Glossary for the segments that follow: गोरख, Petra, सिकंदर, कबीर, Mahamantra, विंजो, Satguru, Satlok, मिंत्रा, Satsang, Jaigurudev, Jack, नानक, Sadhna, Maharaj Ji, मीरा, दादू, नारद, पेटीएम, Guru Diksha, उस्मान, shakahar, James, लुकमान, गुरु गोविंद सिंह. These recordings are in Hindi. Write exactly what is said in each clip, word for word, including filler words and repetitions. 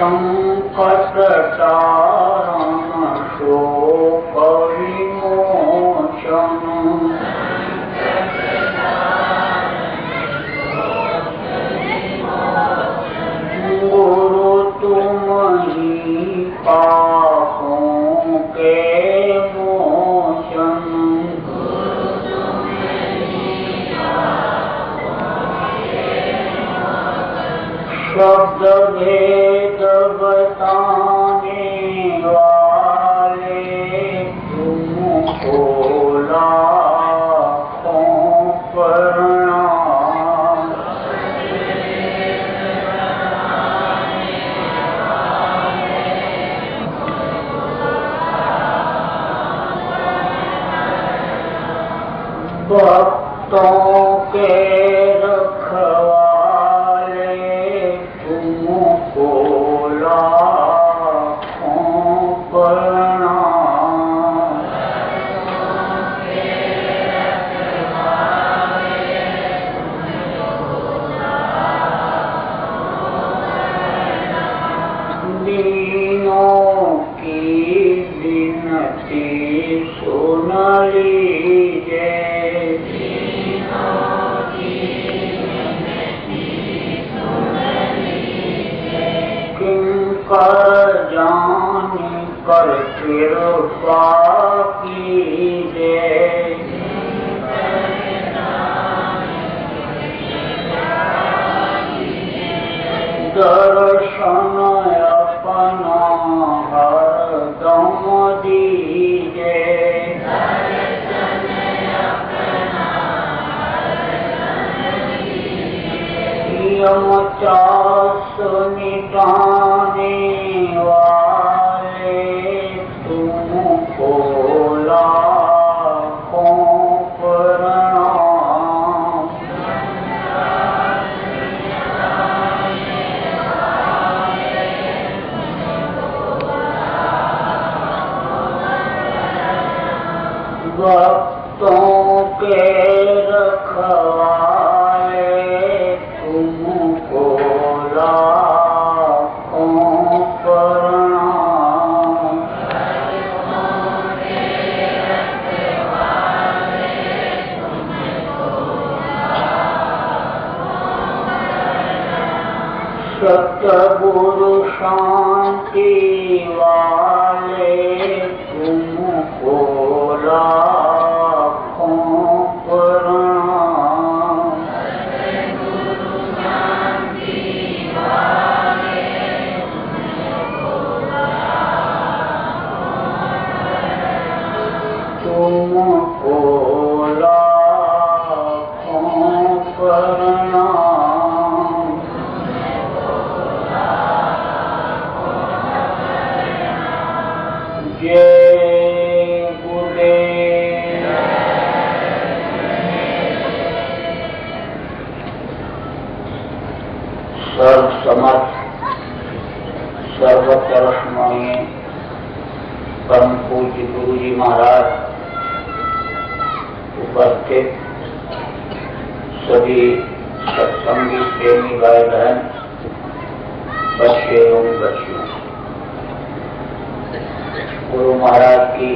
संकटतारं शोकविमोचनं गुरु तुम्हि पापों के शब्द भेद बताने वाले तुमको लाखों प्रणाम। भक्तों के रखवा सतगुरु शांति वाले तुमको लाखों प्रणाम। तुमको लाखों प्रणाम। समर्थ सर्वकर्ममय परम पूज्य गुरु जी महाराज, उपस्थित सभी सत्संगी प्रेमी भाई बहन, बच्चे एवं बच्चियों, गुरु महाराज की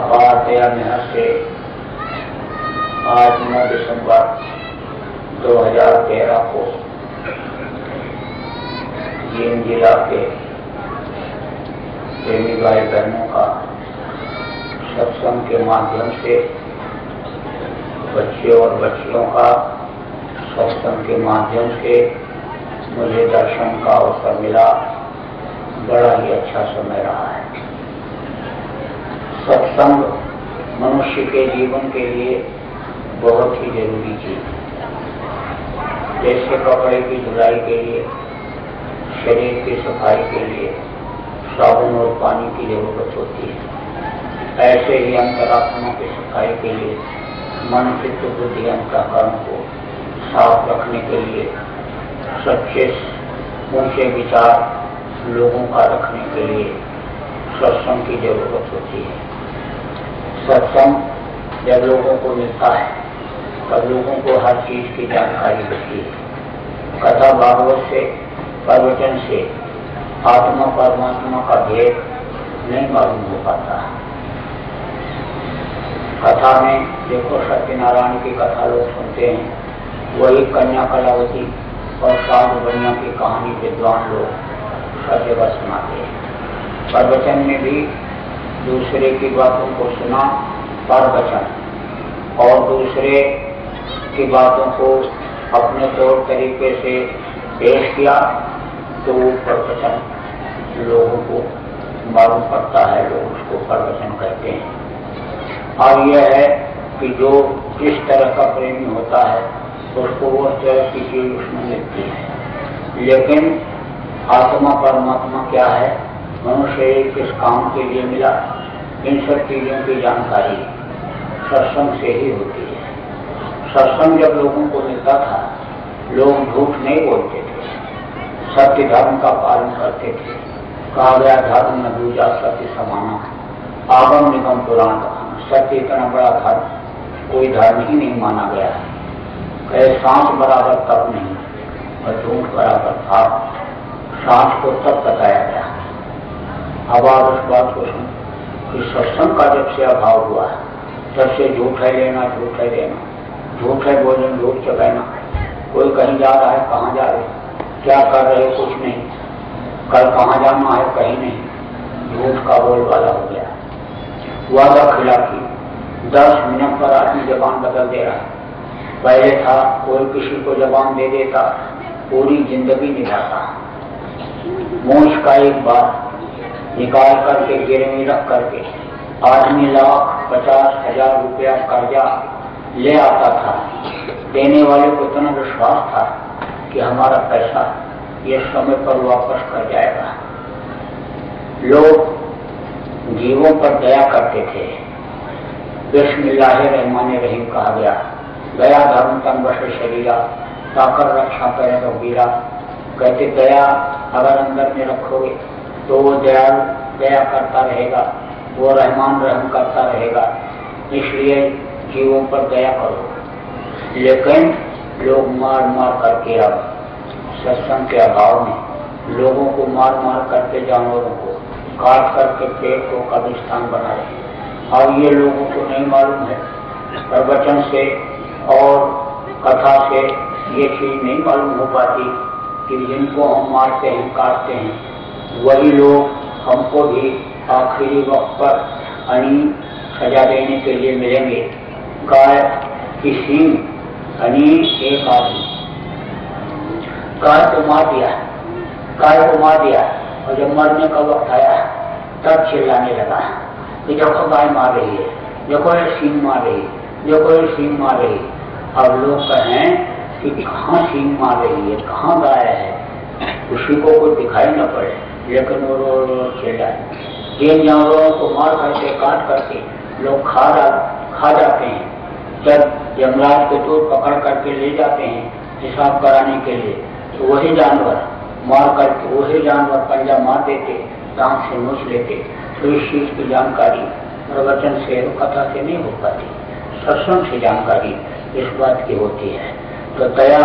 अपार दया में से आज नौ दिसंबर दो हजार तेरह को जिला के प्रेमी भाई बहनों का सत्संग के माध्यम से, बच्चे और बच्चियों का सत्संग के माध्यम से मुझे दर्शन का अवसर मिला। बड़ा ही अच्छा समय रहा है। सत्संग मनुष्य के जीवन के लिए बहुत ही जरूरी चीज है। जैसे कपड़े की धुलाई के लिए, शरीर की सफाई के लिए साबुन और पानी की जरूरत होती है, ऐसे ही अंतरात्मा की सफाई के लिए, मन चित्त बुद्धि अंतःकरण को साफ रखने के लिए, सच्चे ऊंचे विचार लोगों का रखने के लिए सत्संग की जरूरत होती है। सत्संग जब लोगों को मिलता है तब लोगों को हर चीज की जानकारी होती है। कथा भागवत से, प्रवचन से, आत्मा परमात्मा का भेद नहीं मालूम हो पाता। कथा में देखो, सत्यनारायण की कथा लोग सुनते हैं, वही कन्या कलावती और साधु बनिया की कहानी विद्वान लोग सत्य का सुनाते हैं। प्रवचन में भी दूसरे की बातों को सुना प्रवचन, और दूसरे की बातों को अपने तौर तरीके से पेश किया तो वो प्रवचन लोगों को मालूम पड़ता है, लोग उसको प्रवचन कहते हैं। और यह है कि जो जिस तरह का प्रेमी होता है उसको वो तरह की चीज उसमें मिलती है। लेकिन आत्मा परमात्मा क्या है, मनुष्य किस काम के लिए मिला, इन सब चीजों की जानकारी सत्संग से ही होती है। सत्संग जब लोगों को मिलता था, लोग झूठ नहीं बोलते थे, सत्य धर्म का पालन करते थे। कहा गया, धर्म न दूजा सत्य समाना, आगम निगम पुराण कहाना। सत्य इतना बड़ा धर्म कोई धर्म ही नहीं माना गया है। कहे सांस बराबर तप नहीं और झूठ बराबर था, सांस को तप बताया गया। अब आप उस बात को सुन कि सत्संग का जब से अभाव हुआ है तब से झूठ है लेना, झूठ है देना, झूठ है बोलना, झूठ चबहना। कोई कहीं जा रहा है, कहाँ जा रहे, क्या कर रहे, कुछ नहीं, कल कहाँ जाना है, कहीं नहीं, झूठ का बोल वाला हो गया। वादा खिलाफी दस मिनट पर आदमी जबान बदल दे रहा है। पहले था कोई किसी को जबान दे देता, पूरी जिंदगी निभाता। मूंछ का एक बार निकाल करके गिरवी रख करके आदमी लाख पचास हजार रुपया कर्जा ले आता था। देने वाले को इतना विश्वास था कि हमारा पैसा ये समय पर वापस कर जाएगा। लोग जीवों पर दया करते थे। बिस्मिल्लाह रहमान रहीम कहा गया, दया धर्म तन बसे शरीरा, ताकर रक्षा करे रघुवीरा। कहते दया अगर अंदर में रखोगे तो वो दया दया करता रहेगा, वो रहमान रहम करता रहेगा। इसलिए जीवों पर दया करो। लेकिन लोग मार मार करके, अब सत्संग के अभाव में लोगों को मार मार करके, जानवरों को काट करके पेड़ को कब्रिस्तान बना रहे। और ये लोगों को नहीं मालूम है, प्रवचन से और कथा से ये चीज नहीं मालूम हो पाती कि जिनको हम मारते हैं, काटते हैं, वही लोग हमको भी आखिरी वक्त पर अनी सजा देने के लिए मिलेंगे। गाय की सींग एक आदमी गाय को मार दिया, गाय को मार दिया, और जब मरने का वक्त आया तब चिल्लाने लगा कि देखो गाय मार रही है, देखो ये सींग मार रही है, देखो ये सींग मार रही है। अब लोग कहें कि कहाँ सींग मार रही है, कहाँ गाय है, उसी को कोई दिखाई न पड़े, लेकिन वो रो रो चिल्लाए। जिन जानवरों को मार करके काट करके लोग खा खा जाते हैं, जब यमराज को दूर पकड़ करके ले जाते हैं हिसाब कराने के लिए, तो वही जानवर मार करके, वही जानवर पंजा मार देते, दांत से नोच लेते। तो इस चीज की जानकारी प्रवचन से, कथा से नहीं हो पाती, सत्संग से जानकारी इस बात की होती है। तो दया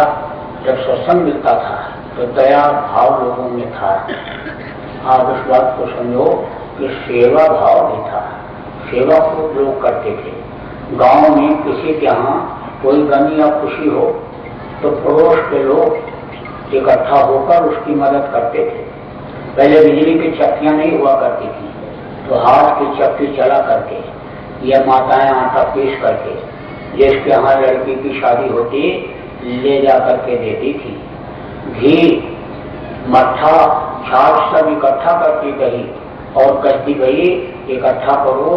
जब सत्संग मिलता था तो दया भाव लोगों में था। आप उस बात को समझो कि सेवा भाव भी था, सेवा को लोग करते थे। गांव में किसी के यहाँ कोई गमी या खुशी हो तो पड़ोस के लोग इकट्ठा होकर उसकी मदद करते थे। पहले बिजली की चक्कियाँ नहीं हुआ करती थी, तो हाथ की चक्की चला करके या माताएं आटा पीस करके जिसके यहाँ लड़की की शादी होती ले जा करके देती थी। घी मट्ठा छाछ सब इकट्ठा करती गई और कहती गई इकट्ठा करो,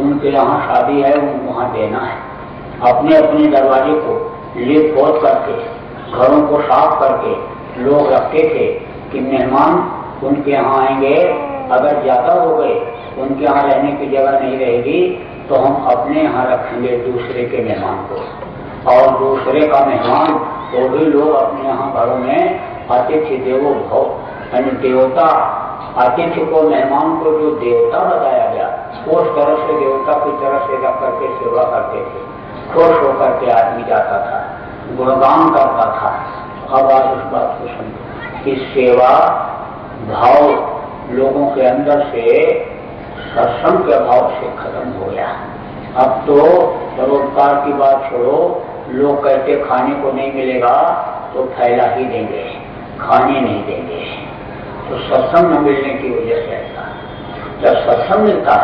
उनके यहाँ शादी है, उनको वहाँ देना है। अपने अपने दरवाजे को लीप पोत करके, घरों को साफ करके लोग रखते थे कि मेहमान उनके यहाँ आएंगे, अगर ज्यादा हो गए, उनके यहाँ रहने की जगह नहीं रहेगी तो हम अपने यहाँ रखेंगे दूसरे के मेहमान को, और दूसरे का मेहमान वो भी लोग अपने यहाँ घरों में अतिथि देवो भव, यानी देवता अतिथि को, मेहमान को जो देवता बताया गया उस तरह से देवता की तरह से रख करके सेवा करते थे। खुश होकर के आदमी जाता था, गुणगान करता था। अब आप उस बात को समझो कि सेवा भाव लोगों के अंदर से सत्संग के भाव से खत्म हो गया। अब तो परोपकार की बात छोड़ो, लोग कहते खाने को नहीं मिलेगा तो फैला ही देंगे, खाने नहीं देंगे। तो सत्संग न मिलने की वजह से ऐसा। जब सत्संग मिलता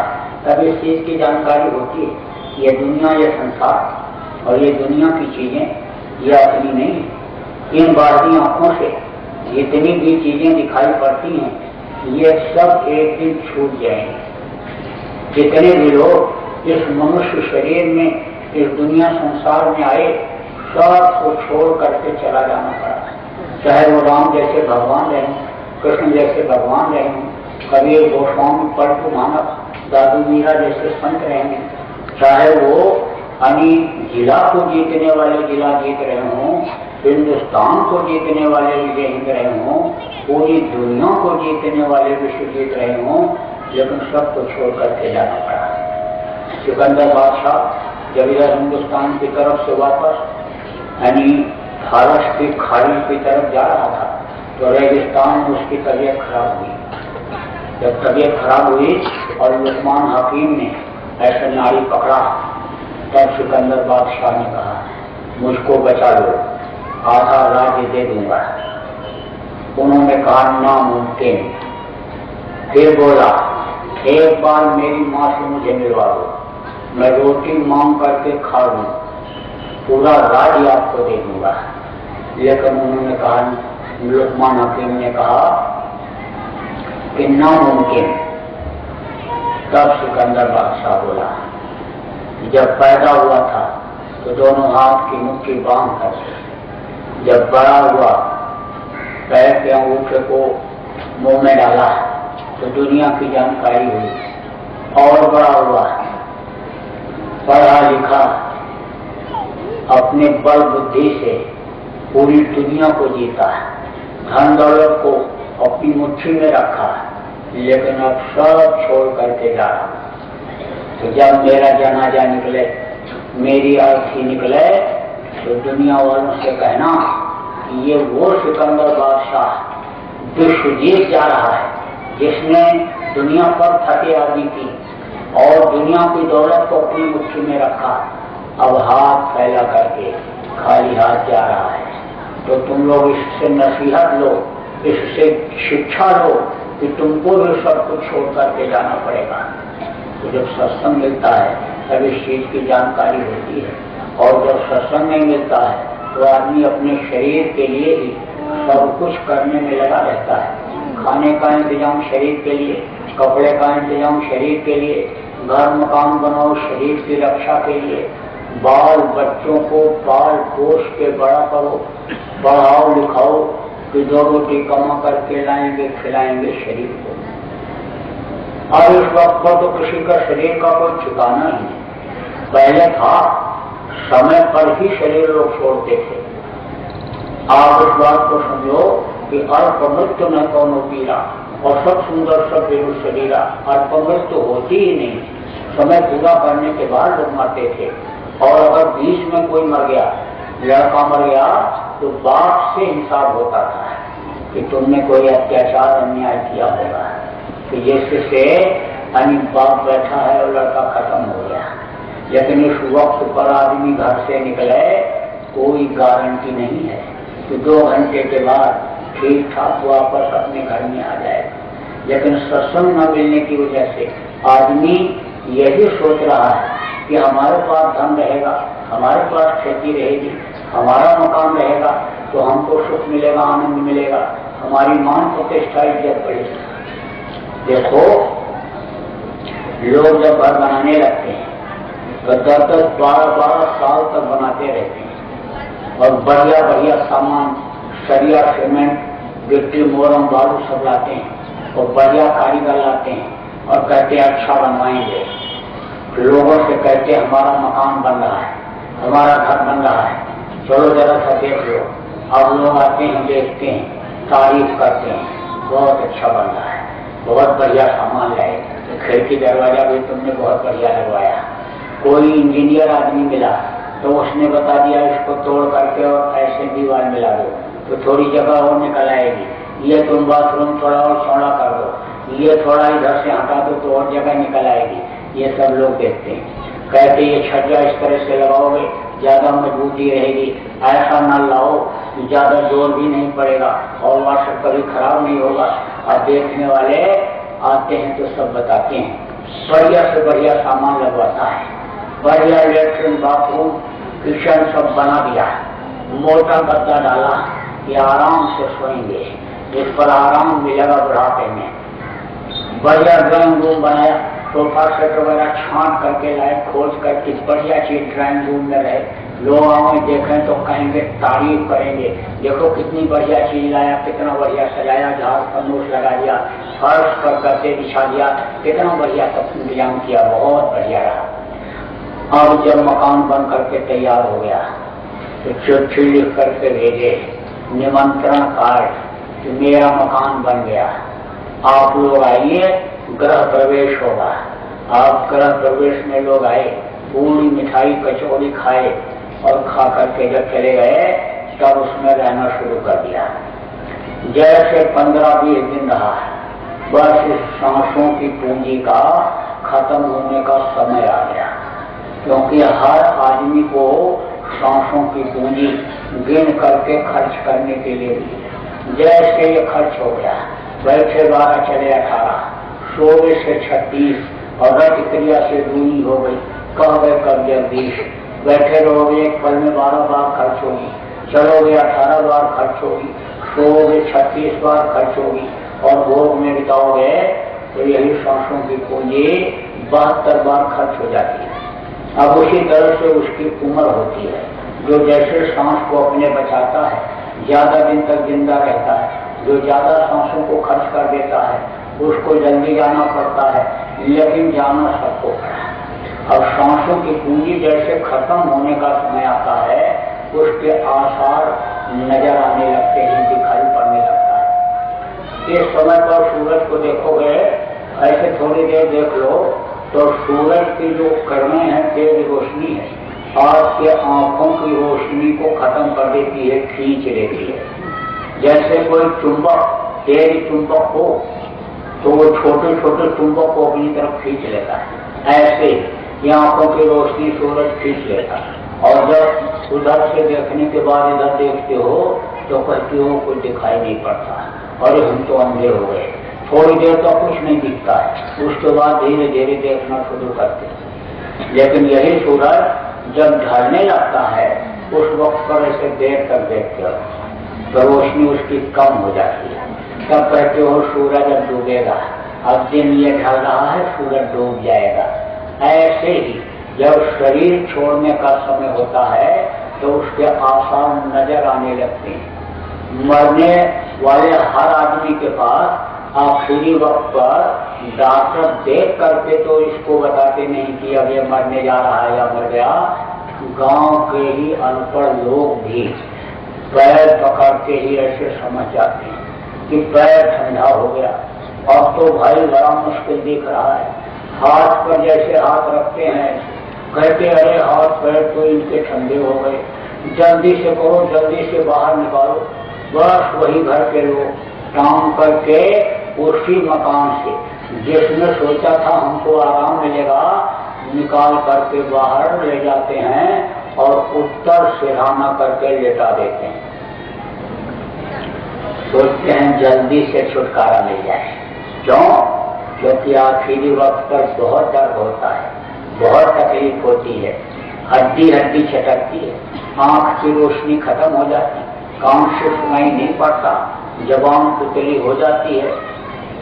तब इस चीज की जानकारी होती है ये दुनिया, ये संसार और ये दुनिया की चीजें ये अपनी नहीं, इन बाहरी आंखों से जितनी भी चीजें दिखाई पड़ती हैं ये सब एक दिन छूट जाएंगे। जितने भी लोग इस मनुष्य शरीर में इस दुनिया संसार में आए सब को छोड़ करके चला जाना पड़ा, चाहे वो राम जैसे भगवान रहे, कृष्ण जैसे भगवान रहे, कबीर गोस्वामी परंतु मानव दादू मीरा जैसे संत रहे, चाहे वो अन्य जिला को जीतने वाले जिला जीत रहे हों, हिंदुस्तान को जीतने वाले विजय जीत रहे हों, पूरी दुनिया को जीतने वाले विश्व जीत रहे हों, लेकिन सबको छोड़ करके जाना पड़ा। सिकंदर बादशाह जब इधर हिंदुस्तान की तरफ से वापस यानी फारस की खाड़ी की तरफ जा रहा था तो रेगिस्तान में उसकी तबीयत खराब हुई। जब तबीयत खराब हुई और उस्मान हकीम ने ऐसा नारी पकड़ा तब सिकंदर बादशाह ने कहा मुझको बचा लो, आधा राज्य दे दूंगा। उन्होंने कहा नामुमकिन। फिर बोला एक बार मेरी माँ से मुझे मिलवा दो, मैं रोटी मांग करके खा लूं, पूरा राज्य आपको दे दूंगा। लेकिन उन्होंने कहा लुकमान हकीम ने कहा कि नामुमकिन। तब सिकंदर बादशाह बोला जब पैदा हुआ था तो दोनों हाथ की मुट्ठी बांध कर, जब बड़ा हुआ पैर के अंगूठे को मुंह में डाला तो दुनिया की जानकारी हुई, और बड़ा हुआ पढ़ा लिखा अपने बल बुद्धि से पूरी दुनिया को जीता, धन दौलत को अपनी मुट्ठी में रखा, लेकिन अब सब छोड़ करके जा रहा। तो जब मेरा जनाजा निकले, मेरी अर्थी निकले तो दुनिया वालों से कहना कि ये वो सिकंदर बादशाह विश्व जीत जा रहा है जिसने दुनिया पर थके आदमी की और दुनिया की दौलत को अपनी मुट्ठी में रखा, अब हाथ फैला करके खाली हाथ जा रहा है। तो तुम लोग इससे नसीहत लो, इससे शिक्षा लो कि तुमको भी सब कुछ छोड़ करके जाना पड़ेगा। तो जब सत्संग मिलता है तब इस चीज की जानकारी होती है, और जब सत्संग नहीं मिलता है तो आदमी अपने शरीर के लिए ही सब कुछ करने में लगा रहता है। खाने का इंतजाम शरीर के लिए, कपड़े का इंतजाम शरीर के लिए, घर मकान बनाओ शरीर की रक्षा के लिए, बाल बच्चों को पाल पोष के बड़ा करो, पढ़ाओ लिखाओ कि दो रोटी कमा करके लाएंगे खिलाएंगे शरीर को। और इस वक्त पर तो किसी का शरीर का कोई ठिकाना ही नहीं, पहले था समय पर ही शरीर लोग छोड़ते थे। आप इस बात को समझो कि अल्पमृत्यु न कौनो पीरा, और सब सुंदर सब बेरू शरीरा। अल्पमृत्यु होती ही नहीं, समय पूरा करने के बाद लोग मरते थे। और अगर बीच में कोई मर गया, लड़का मर गया तो बाप से हिसाब होता था कि तुमने कोई अत्याचार अन्याय किया होगा, कि जिससे यानी बाप बैठा है और लड़का खत्म हो गया। लेकिन इस वक्त पर आदमी घर से निकले कोई गारंटी नहीं है कि दो घंटे के बाद ठीक ठाक वापस अपने घर में आ जाएगा। लेकिन सत्संग न मिलने की वजह से आदमी यही सोच रहा है कि हमारे पास धन रहेगा, हमारे पास खेती रहेगी, हमारा मकान रहेगा तो हमको सुख मिलेगा, आनंद मिलेगा, हमारी मान प्रतिष्ठा इज्जत बढ़ेगी। देखो लोग जब घर बनाने लगते हैं तो दस दस बारह बारह साल तक बनाते रहते हैं, और बढ़िया बढ़िया सामान सरिया सीमेंट गिट्टी मोरम बालू सब लाते हैं और बढ़िया कारीगर लाते हैं और कहते हैं अच्छा बनवाएंगे। लोगों से कहते हमारा मकान बन रहा है, हमारा घर बन रहा है, चलो जरा सा देख लो। अब लोग आते हैं, देखते हैं, तारीफ करते हैं, बहुत अच्छा बन रहा है, बहुत बढ़िया सामान लाए, खिड़की दरवाजा भी तुमने बहुत बढ़िया लगवाया। कोई इंजीनियर आदमी मिला तो उसने बता दिया इसको तोड़ करके और ऐसे दीवार मिला दो तो थोड़ी जगह और निकल आएगी, ये तुम बाथरूम थोड़ा और सोना कर दो, ये थोड़ा इधर से हटा दो तो और जगह निकल आएगी, ये सब लोग देखते हैं। कहते ये छज्जा इस तरह से लगाओगे ज्यादा मजबूती रहेगी, ऐसा ना लाओ, ज्यादा जोर भी नहीं पड़ेगा और वाटर कभी खराब नहीं होगा। और देखने वाले आते हैं तो सब बताते हैं, बढ़िया से बढ़िया सामान लगवाता है, बढ़िया लेट्रिन बाथरूम किचन सब बना दिया, मोटा गद्दा डाला, ये आराम से सोएंगे, इस पर आराम मिलेगा बुढ़ापे में। बढ़िया ड्राइंग रूम बनाया, सोफा सेट वगैरह छांट करके लाए, खोज करके बढ़िया चीज ड्राइंग रूम में रहे, लोग आओ देखें तो कहेंगे, तारीफ करेंगे, देखो कितनी बढ़िया चीज लाया, कितना बढ़िया सजाया, झाड़ फनूस लगा दिया, फर्श पर गद्दे बिछा दिया, कितना बढ़िया सब इंतजाम किया, बहुत बढ़िया रहा। और जब मकान बन करके तैयार हो गया तो चिट्ठी लिख करके भेजे, निमंत्रण कार्ड कि मेरा मकान बन गया, आप लोग आइए, गृह प्रवेश होगा। आप गृह प्रवेश में लोग आए, पूरी मिठाई कचौड़ी खाए और खा करके जब चले गए तब उसमें रहना शुरू कर दिया। जैसे पंद्रह बीस दिन रहा, बस इस सांसों की पूंजी का खत्म होने का समय आ गया, क्योंकि हर आदमी को सांसों की पूंजी गिन करके खर्च करने के लिए दी। जैसे ये खर्च हो गया, बैठे बारह चले अठारह, सोलह से छत्तीस और रथ क्रिया से दूरी हो गई, कह गए कब जगदीश, बैठे रहोगे एक पल में बारह बार खर्च होगी, चलोगे अठारह बार खर्च होगी, सोओगे छत्तीस बार खर्च होगी और भोग में बिताओगे तो यही सांसों की पूंजी बहत्तर बार खर्च हो जाती है। अब उसी तरह से उसकी उम्र होती है, जो जैसे सांस को अपने बचाता है ज्यादा दिन तक जिंदा रहता है, जो ज्यादा सांसों को खर्च कर देता है उसको जल्दी जाना पड़ता है, लेकिन जाना सबको पड़ा। अब सांसों की पूंजी जैसे खत्म होने का समय आता है उसके आसार नजर आने लगते हैं, दिखाई पड़ने लगता है। इस समय पर सूरज को देखोगे, ऐसे थोड़ी देर देख लो तो सूरज की जो किरणें हैं तेज रोशनी है, आपके आंखों की रोशनी को खत्म कर देती है, खींच लेती है। जैसे कोई चुंबक, तेज चुंबक हो तो वो छोटे छोटे चुंबक को अपनी तरफ खींच लेता है, ऐसे ये आंखों की रोशनी सूरज खींच लेता है। और जब उधर से देखने के बाद इधर देखते हो तो कहते हो कुछ दिखाई नहीं पड़ता, और हम तो अंधे हो गए, थोड़ी देर तो कुछ नहीं दिखता है, उसके बाद धीरे धीरे देखना शुरू करते हैं। लेकिन यही सूरज जब ढलने लगता है उस वक्त पर ऐसे देर तक देखते हो तो रोशनी उसकी कम हो जाती है, तब कहते हो सूरज अब डूबेगा, अब दिन ये ढल रहा है सूरज डूब जाएगा। ऐसे ही जब शरीर छोड़ने का समय होता है तो उसके आसार नजर आने लगते हैं। मरने वाले हर आदमी के पास आखिरी वक्त पर डॉक्टर देख करके तो इसको बताते नहीं कि अब ये मरने जा रहा है या मर गया, गांव के ही अनपढ़ लोग भी पैर पकड़ के ही ऐसे समझ जाते हैं कि पैर ठंडा हो गया, अब तो भाई बड़ा मुश्किल दिख रहा है। हाथ पर जैसे हाथ रखते हैं कहते अरे हाथ पैर तो इनके ठंडे हो गए, जल्दी से करो, जल्दी से बाहर निकालो। बस वही घर के लोग काम करके उसी मकान से जिसमें सोचा था हमको आराम मिलेगा निकाल करके बाहर ले जाते हैं और उत्तर सिराना करके लेटा देते हैं, सोचते हैं जल्दी से छुटकारा मिल जाए। क्यों? क्योंकि आखिरी वक्त पर बहुत दर्द होता है, बहुत तकलीफ होती है, हड्डी हड्डी छटकती है, आंख की रोशनी खत्म हो जाती है, काम से सुनाई नहीं पड़ता, जबान पुतली हो जाती है।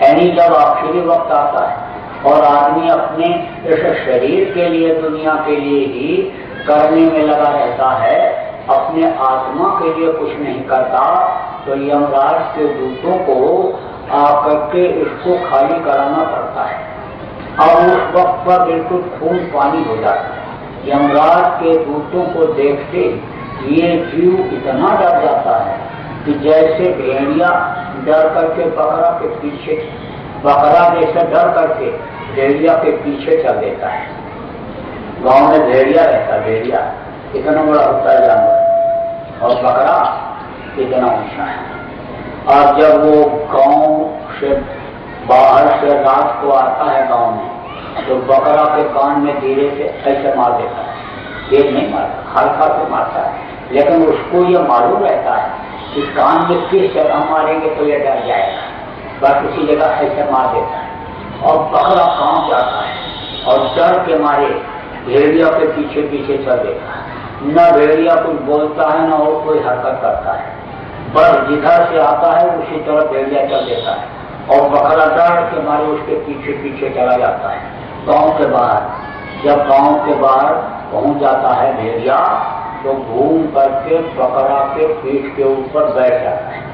यानी जब आखिरी वक्त आता है और आदमी अपने इस शरीर के लिए दुनिया के लिए ही करने में लगा रहता है, अपने आत्मा के लिए कुछ नहीं करता, तो यमराज के दूतों को आकर के इसको खाली कराना पड़ता है। और उस वक्त पर बिल्कुल खून पानी हो जाता है, यमराज के दूतों को देखते ये जीव इतना डर जाता है कि जैसे भेड़िया डर करके बकरा के पीछे, बकरा जैसे डर करके भेड़िया के पीछे चल देता है। गांव में भेड़िया रहता, भेड़िया इतना बड़ा होता है जानवर और बकरा इतना ऊंचा है, और जब वो लाश को आता है गांव में तो बकरा के कान में धीरे से ऐसे मार देता है, ये नहीं मारता, हल्का से मारता है, लेकिन उसको ये मालूम रहता है कि कान में किस जगह मारेंगे तो ये डर जाएगा, बस उसी जगह ऐसे मार देता है और बकरा कांप जाता है और डर के मारे भेड़िया के पीछे पीछे चल देता है। न भेड़िया कुछ बोलता है न और कोई हरकत करता है, बस जिधर से आता है उसी तरह भेड़िया चल देता है और बकरा डर के मारे उसके पीछे पीछे चला जाता है। गांव के बाहर जब गांव के बाहर पहुंच जाता है भेड़िया तो घूम करके बकरा के पीठ के ऊपर बैठ जाता है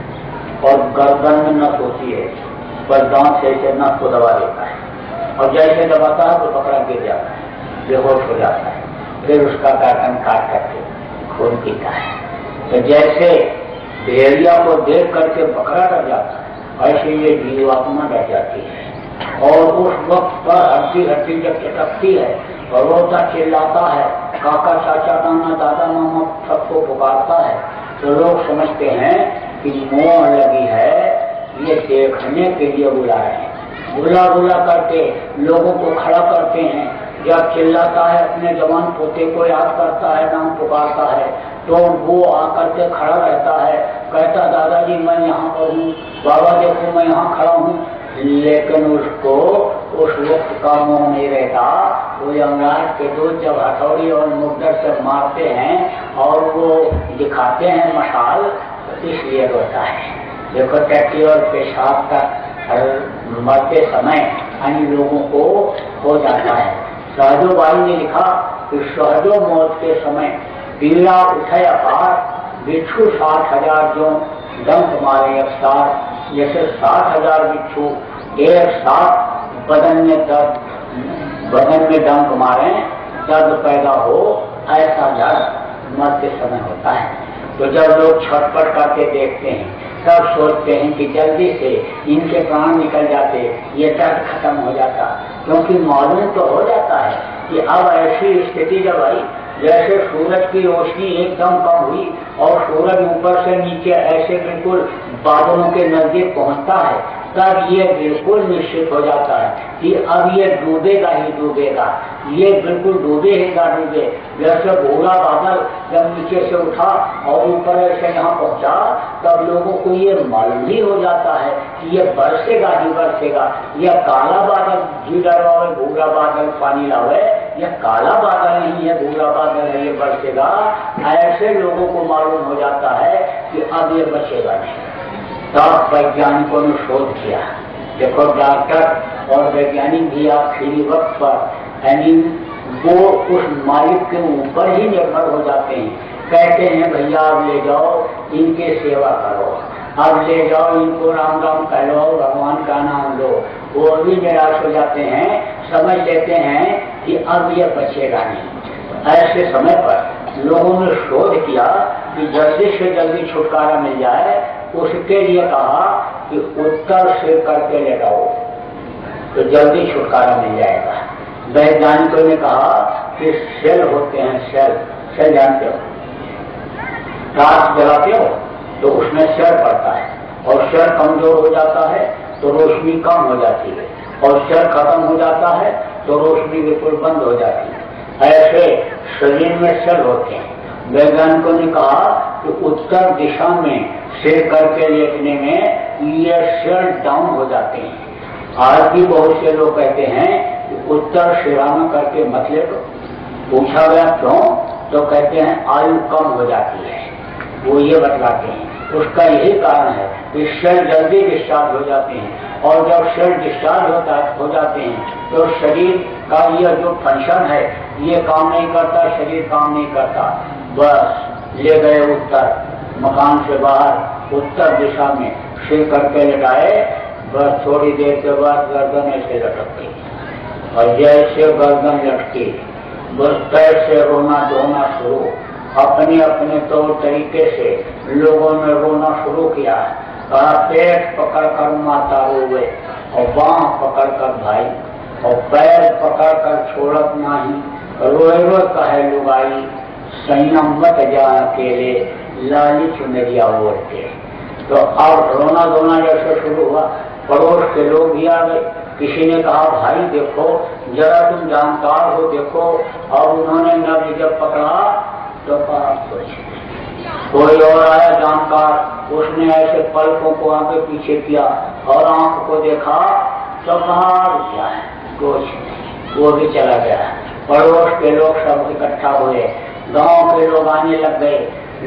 और गर्दन में नस होती है, बस दांत से ऐसे नस को दबा देता है और जैसे दबाता है तो बकरा गिर जाता है, बेहोश हो जाता है, फिर उसका गर्दन काट करके खून पीता है। तो जैसे भेड़िया को देख करके बकरा डर जाता है ऐसे ये जीवात्मा डर जाती है और उस वक्त पर हड्डी हड्डी जब चटकती है और रोता चिल्लाता है, काका चाचा नाना दादा मामा सबको पुकारता है तो लोग समझते हैं कि मोह लगी है, ये देखने के लिए बुला रहे हैं। बुला बुला करके लोगों को खड़ा करते हैं, जब चिल्लाता है अपने जवान पोते को याद करता है, नाम पुकारता है तो वो आकर के खड़ा रहता है, कहता दादाजी मैं यहाँ पर हूँ, बाबा देखो मैं यहाँ खड़ा हूँ, लेकिन उसको उस वक्त का मोह नहीं रहता। वो यमराज के दूत जब हथौड़ी और मुद्दर से मारते हैं और वो दिखाते हैं मशाल तो इसलिए रोता है। देखो टैक्सी और पेशाब का मरते समय अन्य लोगों को हो जाता है। सहजो भाई ने लिखा कि सहजो मौत के समय पीड़ा उठे अपार, बिच्छू साठ हजार जो दंत मारे अफसार, जैसे साठ हजार बिच्छू एक साथ बदन में दर्द बदन में दंत मारे दर्द पैदा हो, ऐसा दर्द मौत के समय होता है। तो जब लोग छटपट करके देखते हैं सब सोचते हैं कि जल्दी से इनके प्राण निकल जाते, ये दर्द खत्म हो जाता, क्योंकि मालूम तो हो जाता है कि अब ऐसी स्थिति जब आई जैसे सूरज की रोशनी एकदम कम हुई और सूरज ऊपर से नीचे ऐसे बिल्कुल बादलों के नजदीक पहुंचता है, तब ये बिल्कुल निश्चित हो जाता है कि अब ये डूबेगा ही डूबेगा, ये बिल्कुल डूबे ही ना डूबे। जैसे भूरा बादल जब नीचे से उठा और ऊपर ऐसे यहाँ पहुंचा तब लोगों को ये मालूम ही हो जाता है कि ये बरसेगा ही बरसेगा। यह काला बादल जीरा लावे भूरा बादल पानी लावे, यह काला बादल नहीं है, भूरा बादल है, ये बरसेगा। ऐसे लोगों को मालूम हो जाता है कि अब ये बचेगा नहीं। तब वैज्ञानिकों ने शोध किया। देखो डॉक्टर और वैज्ञानिक भी आखिरी वक्त पर यानी वो उस मालिक के ऊपर ही निर्भर हो जाते हैं। कहते हैं भैया अब ले जाओ इनके सेवा करो, अब ले जाओ इनको राम राम कहो, भगवान का नाम लो। वो भी निराश हो जाते हैं, समझ लेते हैं कि अब ये बचेगा नहीं। ऐसे समय पर लोगों ने शोध किया कि जल्दी से जल्दी छुटकारा मिल जाए, उसके लिए कहा कि उत्तर से करके ले जाओ तो जल्दी छुटकारा मिल जाएगा। वैज्ञानिकों ने कहा कि सेल होते हैं, सेल सेल जानते हो, रात जलाते हो तो उसमें सेल पड़ता है और सेल कमजोर हो जाता है तो रोशनी कम हो जाती है और सेल खत्म हो जाता है तो रोशनी बिल्कुल बंद हो जाती है। ऐसे शरीर में सेल होते हैं। वैज्ञानिकों ने कहा कि उत्तर दिशा में सिर करके लेटने में ये सेल डाउन हो जाते हैं। आज भी बहुत से लोग कहते हैं कि उत्तर शिराम करके मत लेटो। पूछा गया क्यों तो कहते हैं आयु कम हो जाती है। वो ये बतलाते हैं उसका यही कारण है कि सेल जल्दी डिस्चार्ज हो जाते हैं और जब सेल डिस्चार्ज होता हो जाते हैं तो शरीर का यह जो फंक्शन है ये काम नहीं करता, शरीर काम नहीं करता। बस ले गए उत्तर, मकान से बाहर उत्तर दिशा में सिर करके लटाए, बस थोड़ी देर के बाद गर्दन ऐसे लटक गई और जैसे गर्दन लटकी बस तैसे रोना धोना शुरू। अपने अपने तौर तरीके से लोगों ने रोना शुरू किया। कहा पेट पकड़ कर माता रोवे और बांह पकड़ कर भाई और पैर पकड़ कर छोड़त नाही, रोए रोए कहे लुगाई, संयम मत जा अकेले, लाली चुनरिया ओढ़ के। तो अब रोना धोना जैसे शुरू हुआ पड़ोस के लोग भी आ गए। किसी ने कहा भाई देखो जरा तुम जानकार हो देखो, और उन्होंने नब्ज जब पकड़ा तो कोई और आया जानकार, उसने ऐसे पलकों को आगे पीछे किया और आंख को देखा तो कहा कुछ, वो भी चला गया। पड़ोस के लोग सब इकट्ठा हुए, गांव के लोग आने लग गए,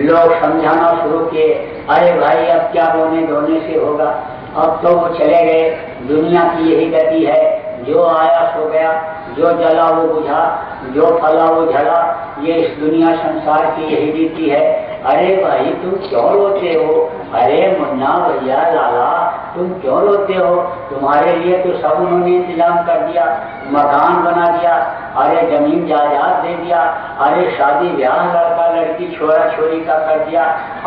लोग समझाना शुरू किए, अरे भाई अब क्या रोने धोने से होगा, अब तो वो चले गए, दुनिया की यही गति है, जो आया सो गया, जो जला वो बुझा, जो फला वो झला, ये इस दुनिया संसार की यही रीति है। अरे भाई तुम क्यों रोते हो, अरे मुन्ना भैया लाला तुम क्यों रोते हो, तुम्हारे लिए तो सब उन्होंने इंतजाम कर दिया, मकान बना दिया, अरे जमीन जायदाद दे दिया, अरे शादी ब्याह लड़का लड़की छोरा छोरी का कर दिया,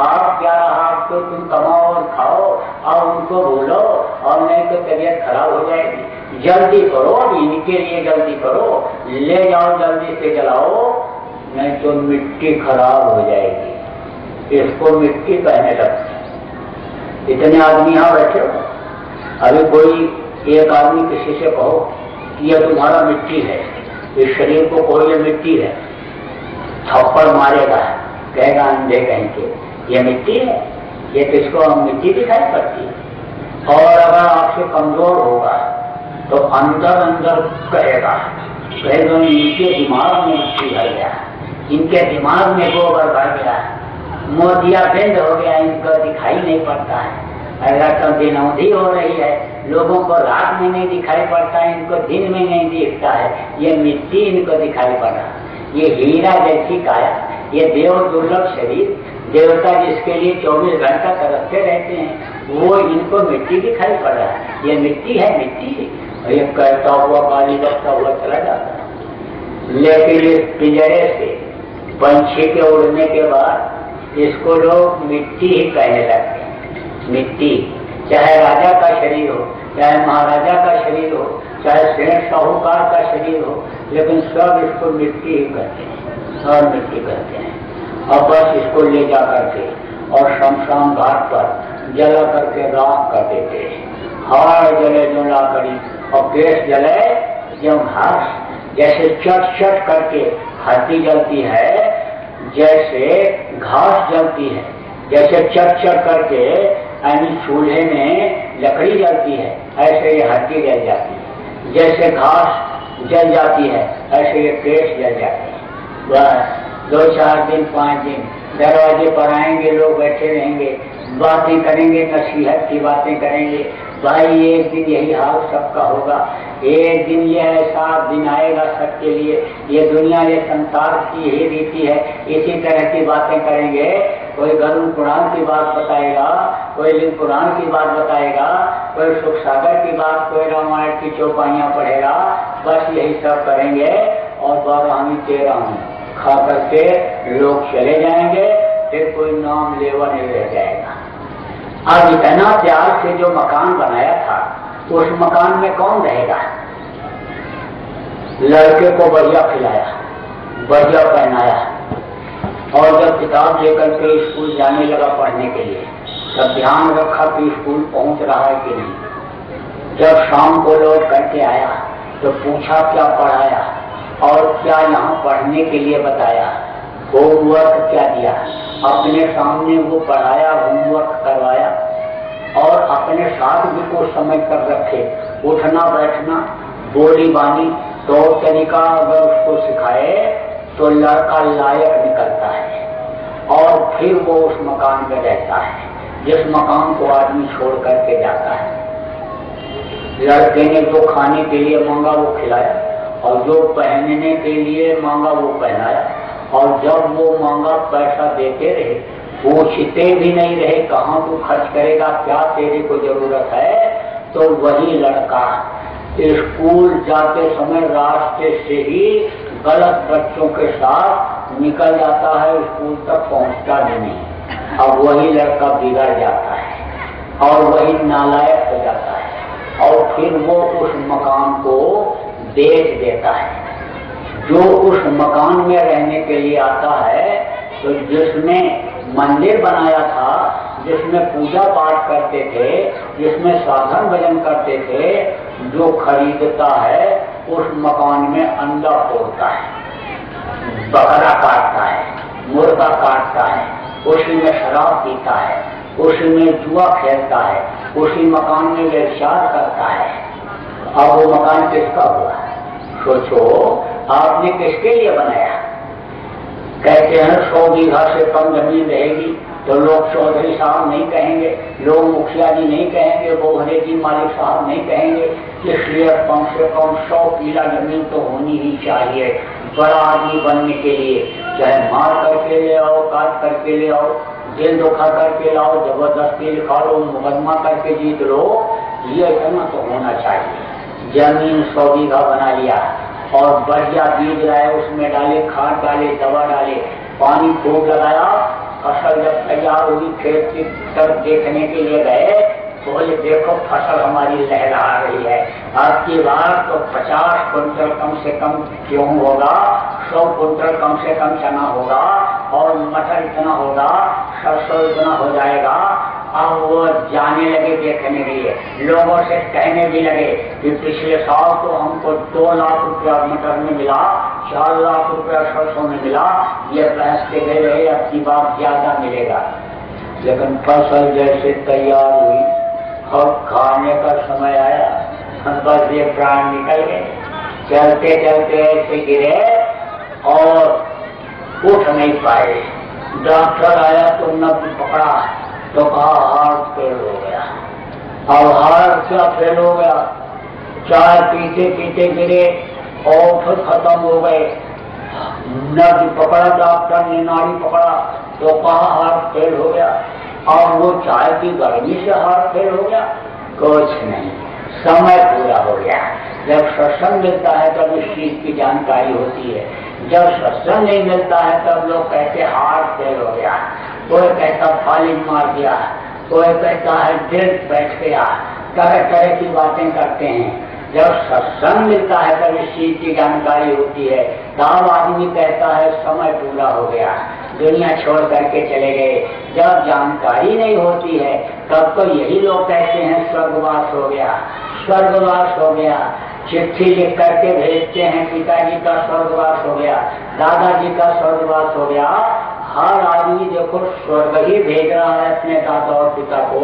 आप क्या रहा, आपको तुम कमाओ और खाओ और उनको बोलो, और नहीं तो तबीयत खराब हो जाएगी, जल्दी करो इनके लिए, जल्दी करो ले जाओ, जल्दी से जलाओ नहीं तो मिट्टी खराब हो जाएगी। इसको मिट्टी कहने लगती। इतने आदमी यहाँ बैठे हो, अभी कोई एक आदमी किसी से कहो कि यह तुम्हारा मिट्टी है, इस शरीर को कोई मिट्टी है, थप्पड़ मारेगा कहेगा अंधे कहीं के ये मिट्टी है, ये किसको हम मिट्टी दिखाई पड़ती है। और अगर आपसे कमजोर होगा तो अंदर अंदर कहेगा कहेगा इनके दिमाग में मिट्टी भर गया, इनके दिमाग में गोबर भर गया, मोतिया बिंद हो गया, इनको दिखाई नहीं पड़ता है, अगर तो दिन अवधि हो रही है, लोगों को रात में नहीं दिखाई पड़ता है, इनको दिन में नहीं दिखता है, ये मिट्टी इनको दिखाई पड़ रहा है, ये हीरा जैसी काया, ये देव दुर्लभ शरीर, देवता जिसके लिए चौबीस घंटा तरसते रहते हैं, वो इनको मिट्टी दिखाई पड़ रहा है, ये मिट्टी है मिट्टी, ये करता हुआ पानी बसता हुआ चला जाता है। लेकिन इस पिंजरे से पंछी के उड़ने के बाद इसको लोग मिट्टी ही कहने लगते हैं, मिट्टी, चाहे राजा का शरीर हो, चाहे महाराजा का शरीर हो, चाहे सेठ साहूकार का शरीर हो, लेकिन सब इसको मिट्टी ही कहते हैं, सब मिट्टी कहते हैं। अब बस इसको ले जा करके और शमशान घाट पर जला करके राख कर देते हैं, हार जले जो ना करी और पेश जले जो घास, जैसे चट चट करके हड्डी जलती है, जैसे घास जलती है, जैसे चट चट करके यानी चूल्हे में लकड़ी जलती है, ऐसे ये हड्डी जल जाती है, जैसे घास जल जाती है, ऐसे ये पेट जल जाते हैं। बस दो चार दिन पाँच दिन दरवाजे पर आएंगे, लोग बैठे रहेंगे, बातें करेंगे, नसीहत की बातें करेंगे, भाई एक दिन यही हाल सबका होगा, एक दिन यह ऐसा दिन आएगा सबके लिए, ये दुनिया ये संसार की ही रीति है, इसी तरह की बातें करेंगे, कोई गरुड़ पुराण की बात बताएगा, कोई लिंग पुराण की बात बताएगा, कोई सुख सागर की बात, कोई रामायण की चौपाइयाँ पढ़ेगा, बस यही सब करेंगे और बारह हमी तेरह हूँ खा करके लोग चले जाएंगे, फिर कोई नाम लेवा नहीं रह जाएगा। अब इतना प्यार से जो मकान बनाया था उस मकान में कौन रहेगा? लड़के को बढ़िया खिलाया, बढ़िया पहनाया, और जब किताब लेकर के स्कूल जाने लगा पढ़ने के लिए तब ध्यान रखा कि स्कूल पहुंच रहा है कि नहीं। जब शाम को लौट करके आया तो पूछा क्या पढ़ाया और क्या यहाँ पढ़ने के लिए बताया, होमवर्क क्या दिया, अपने सामने वो पढ़ाया, होमवर्क करवाया, और अपने साथ भी कुछ समय कर रखे, उठना बैठना बोली बानी तौर तो तरीका अगर उसको सिखाए तो लड़का लायक निकलता है, और फिर वो उस मकान में रहता है जिस मकान को आदमी छोड़ करके जाता है। लड़के ने जो खाने के लिए मांगा वो खिलाया, और जो पहनने के लिए मांगा वो पहनाया, और जब वो मांगा पैसा देते रहे, पूछते भी नहीं रहे कहाँ तू खर्च करेगा, क्या तेरे को जरूरत है। तो वही लड़का स्कूल जाते समय रास्ते से ही गलत बच्चों के साथ निकल जाता है, स्कूल तक पहुँचता नहीं। अब वही लड़का बिगड़ जाता है और वही नालायक हो जाता है, और फिर वो उस मकान को बेच देता है। जो उस मकान में रहने के लिए आता है, तो जिसने मंदिर बनाया था, जिसमें पूजा पाठ करते थे, जिसमें साधन भजन करते थे, जो खरीदता है उस मकान में अंडा फोड़ता है, बकरा काटता है, मुर्गा काटता है, उसी में शराब पीता है, उसी में जुआ खेलता है, उसी मकान में व्यभिचार करता है। अब वो मकान किसका हुआ? सोचो आपने किसके लिए बनाया? कहते हैं सौ बीघा से कम जमीन रहेगी तो लोग चौधरी साहब नहीं कहेंगे, लोग मुखिया जी नहीं कहेंगे, बोहरे जी मालिक साहब नहीं कहेंगे, इसलिए कम से कम सौ पीला जमीन तो होनी ही चाहिए बड़ा आदमी बनने के लिए। चाहे मार करके ले आओ, काट करके ले आओ, जेल धोखा करके लाओ, जबरदस्ती लिखा लो, मुकदमा करके जीत लो, ये करना तो होना चाहिए। जमीन सौ बीघा बना लिया और बढ़िया बीज लाए, उसमें डाले, खाद डाले, दवा डाले, पानी खूब लगाया। फसल जब तैयार हुई खेत की तरफ देखने के लिए गए, बोले देखो फसल हमारी लहरा रही है, आपकी बार तो पचास कुंटल कम से कम गेहूं होगा, सौ कुंटल कम से कम चना होगा और मटर इतना होगा, सरसों इतना हो जाएगा। अब वो जाने लगे देखने के लिए, लोगों से कहने भी लगे कि पिछले साल तो हमको दो लाख रुपया मटर में मिला, चार लाख रुपया सरसों में मिला, ये बहसते गए रहे, अब की बार ज्यादा मिलेगा। लेकिन फसल जैसे तैयार हुई और खाने का समय आया, हम बस ये प्राण निकल गए, चलते चलते ऐसे गिरे और उठ नहीं पाए। डॉक्टर आया तो नब्ज पकड़ा तो कहा हार्ट फेल हो गया। अब हार्ट क्या फेल हो गया, चाय पीते पीते गिरे और फिर खत्म हो गए। नब्ज पकड़ा डॉक्टर ने, नाड़ी पकड़ा तो कहा हार्ट फेल हो गया। अब वो चाय की गर्मी से हार्ट फेल हो गया, कुछ नहीं, समय पूरा हो गया। जब सत्संग मिलता है तब इस चीज की जानकारी होती है, जब सत्संग नहीं मिलता है तब लोग कहते हार्ट फेल हो गया, कोई कहता फालिज मार दिया, कोई कहता है दिल बैठ गया, तरह तरह की बातें करते हैं। जब सत्संग मिलता है तब इस चीज की जानकारी होती है, तब आदमी कहता है समय पूरा हो गया, दुनिया छोड़ करके चले गए। जब जानकारी नहीं होती है तब तो यही लोग कहते हैं स्वर्गवास हो गया, स्वर्गवास हो गया। चिट्ठी लिख करके भेजते हैं पिताजी का स्वर्गवास हो गया, दादाजी का स्वर्गवास हो गया। हर आदमी देखो स्वर्ग ही भेज रहा है अपने दादा और पिता को,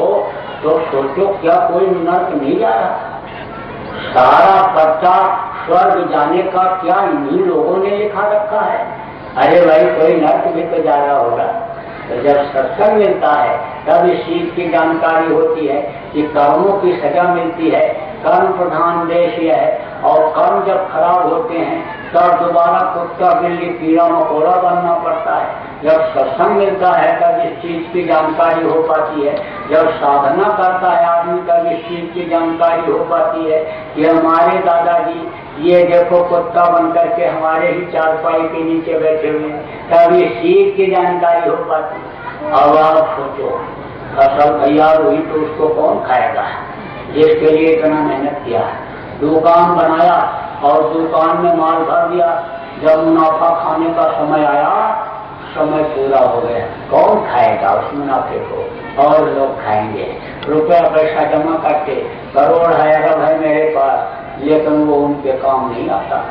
तो सोचो क्या कोई नर्क नहीं जा रहा? सारा पत्ता स्वर्ग जाने का क्या इन्हीं लोगों ने लिखा रखा है? अरे भाई कोई नर्क भी तो जा रहा होगा। तो जब सत्संग मिलता है तब इस चीज की जानकारी होती है कि कर्मों की सजा मिलती है, कर्म प्रधान देश यह है। और कर्म जब खराब होते हैं तब दोबारा कुत्ता बिल्ली कीड़ा मकोड़ा बनना पड़ता है। जब सत्संग मिलता है तब इस चीज की जानकारी हो पाती है, जब साधना करता है आदमी तब इस चीज की जानकारी हो पाती है कि हमारे दादाजी ये देखो कुत्ता बनकर के हमारे ही चारपाई के नीचे बैठे हुए, तब ये चीज की जानकारी हो पाती। अब आप सोचो फसल तैयार हुई तो उसको कौन खाएगा जिसके लिए इतना मेहनत किया? दुकान बनाया और दुकान में माल भर दिया, जब मुनाफा खाने का समय आया समय पूरा हो गया, कौन खाएगा उस मुनाफे को? और लोग खाएंगे। रुपया पैसा जमा करके करोड़ है अरब है मेरे पास, लेकिन वो उनके काम नहीं आता।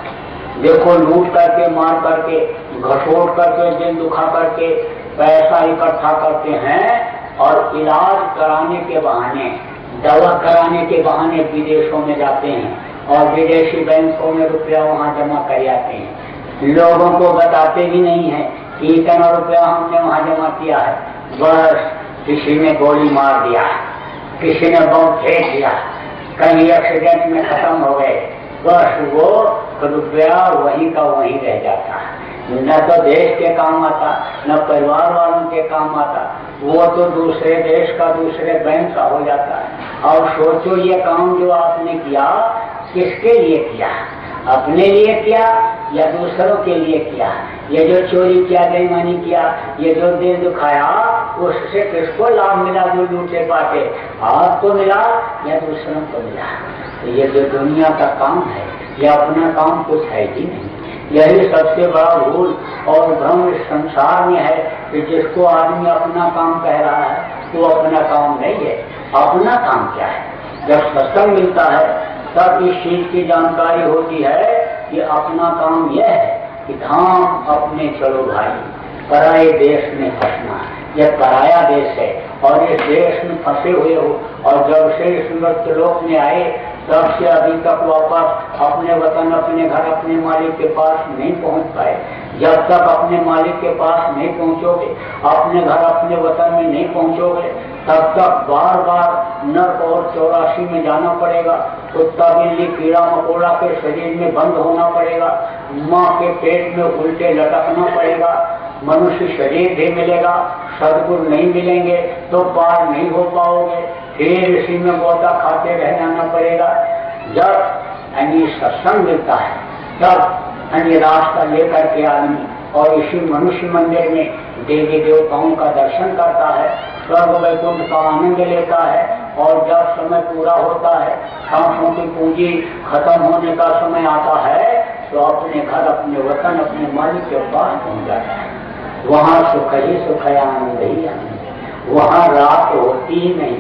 देखो लूट करके, मार करके, घसोट करके, दिन दुखा करके पैसा इकट्ठा करते हैं और इलाज कराने के बहाने, दवा कराने के बहाने विदेशों में जाते हैं और विदेशी बैंकों में रुपया वहाँ जमा कर जाते हैं। लोगों को बताते भी नहीं है कि इतना रुपया हमने वहाँ जमा किया है। बस किसी ने गोली मार दिया, किसी ने बम फेंक दिया, कहीं एक्सीडेंट में खत्म हो गए, बस वो रुपया वहीं का वहीं रह जाता, न तो देश के काम आता न परिवार वालों के काम आता, वो तो दूसरे देश का दूसरे बैंक का हो जाता है। और सोचो ये काम जो आपने किया किसके लिए किया? अपने लिए किया या दूसरों के लिए किया? ये जो चोरी किया, बेईमानी किया, ये जो दिल दुखाया, उससे किसको लाभ मिला? जो लूटे पाते आपको मिला या दूसरों को मिला? तो ये जो दुनिया का काम है ये अपना काम कुछ है ही नहीं। यही सबसे बड़ा भूल और भ्रम इस संसार में है कि जिसको आदमी अपना काम कह रहा है वो अपना काम नहीं है। अपना काम क्या है? जब सत्संग मिलता है तब इस चीज की जानकारी होती है कि अपना काम यह है कि धाम अपने चलो भाई, पराए देश में फंसना है। यह पराया देश है और इस देश में फंसे हुए हो, और जब से इस मृत्यु लोक में आए तब से अभी तक वापस अपने वतन, अपने घर, अपने मालिक के पास नहीं पहुंच पाए। जब तक अपने मालिक के पास नहीं पहुंचोगे, अपने घर, अपने वतन में नहीं पहुंचोगे, तब तक बार बार नर्क और चौरासी में जाना पड़ेगा, कुत्ता बिल्ली कीड़ा मकोड़ा के शरीर में बंद होना पड़ेगा, माँ के पेट में उल्टे लटकना पड़ेगा, मनुष्य शरीर भी मिलेगा, सदगुरु नहीं मिलेंगे तो पार नहीं हो पाओगे, फिर इसी में गोता खाते रह जाना पड़ेगा। जब अन्य सत्संग मिलता है तब अन्य रास्ता लेकर के आदमी और इसी मनुष्य मंदिर में देवी देवताओं का दर्शन करता है, स्वर्ग वैकुंठ का आनंद लेता है, और जब समय पूरा होता है, सांसों की पूंजी खत्म होने का समय आता है, तो अपने घर, अपने वतन, अपने मालिक के पास पहुँच जाता है। वहाँ सुख ही सुख है, आनंद ही आनंद, वहाँ रात होती ही नहीं,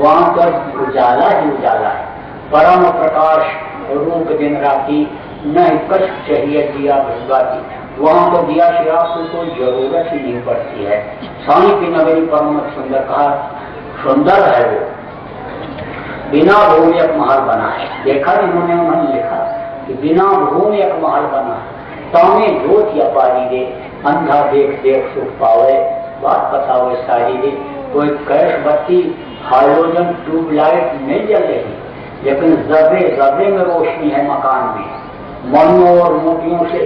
वहाँ तो उजाला ही उजाला है, परम प्रकाश रूप दिन राती, न कष्ट चाहिए दिया भुगाती। वहाँ तो दिया शराब की कोई जरूरत ही नहीं पड़ती है। स्वामी की नगरी परम सुंदर कहा, सुंदर है वो, बिना भूमि एक महल बना है। देखा इन्होंने, उन्होंने लिखा कि बिना भूमि एक महल बना है, तामे जोत या पारी दे, अंधा देख देख सुख पावे, बात बताओ सारी दे। कोई कैश बत्ती हाइड्रोजन ट्यूबलाइट नहीं जल रही, लेकिन जर्रे जर्रे में रोशनी है मकान में। मनों और मोतियों से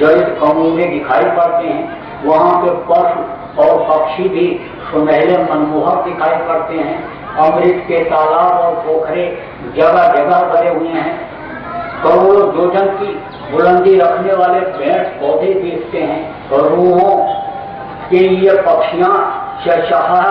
जड़ित कमरे दिखाई पड़ते हैं, वहाँ के पशु और पक्षी भी सुनहरे मनमोहक दिखाई पड़ते हैं। अमृत के तालाब और पोखरे जगह जगह भरे हुए हैं, करोड़ों योजन की बुलंदी रखने वाले पेड़ पौधे देखते हैं, रूहों के लिए पक्षियाँ चहचहा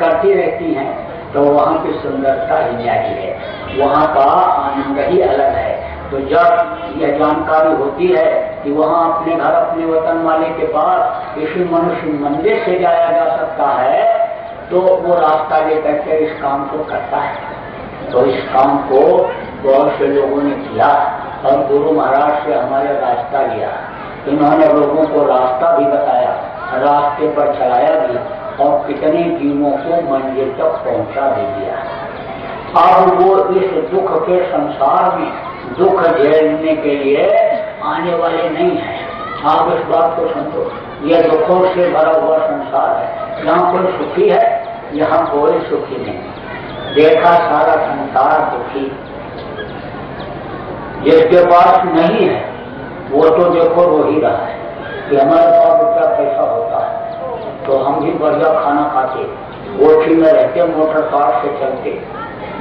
करती रहती हैं। तो वहाँ की सुंदरता ही न्यारी है, वहाँ का आनंद ही अलग है। तो जब यह जानकारी होती है कि वहाँ अपने घर, अपने वतन वाले के पास इसी मनुष्य मंदिर से जाया जा सकता है, तो वो रास्ता लेकर के इस काम को करता है। तो इस काम को बहुत से लोगों ने किया और गुरु महाराज से हमारे रास्ता लिया। इन्होंने लोगों को रास्ता भी बताया, रास्ते पर चलाया भी, और कितने जीवों को मंजिल तक पहुंचा भी दिया। अब वो इस दुख के संसार में दुख झेलने के लिए आने वाले नहीं है। आप इस बात को समझो, यह दुखों से भरा हुआ संसार है। यहाँ कोई सुखी है? यहाँ कोई सुखी नहीं। देखा सारा संसार दुखी, जिसके पास नहीं है वो तो देखो रो ही रहा है कि हमारे पास रुपया पैसा होता है तो हम भी बढ़िया खाना खाते, कोठी में रहते, मोटर कार से चलते।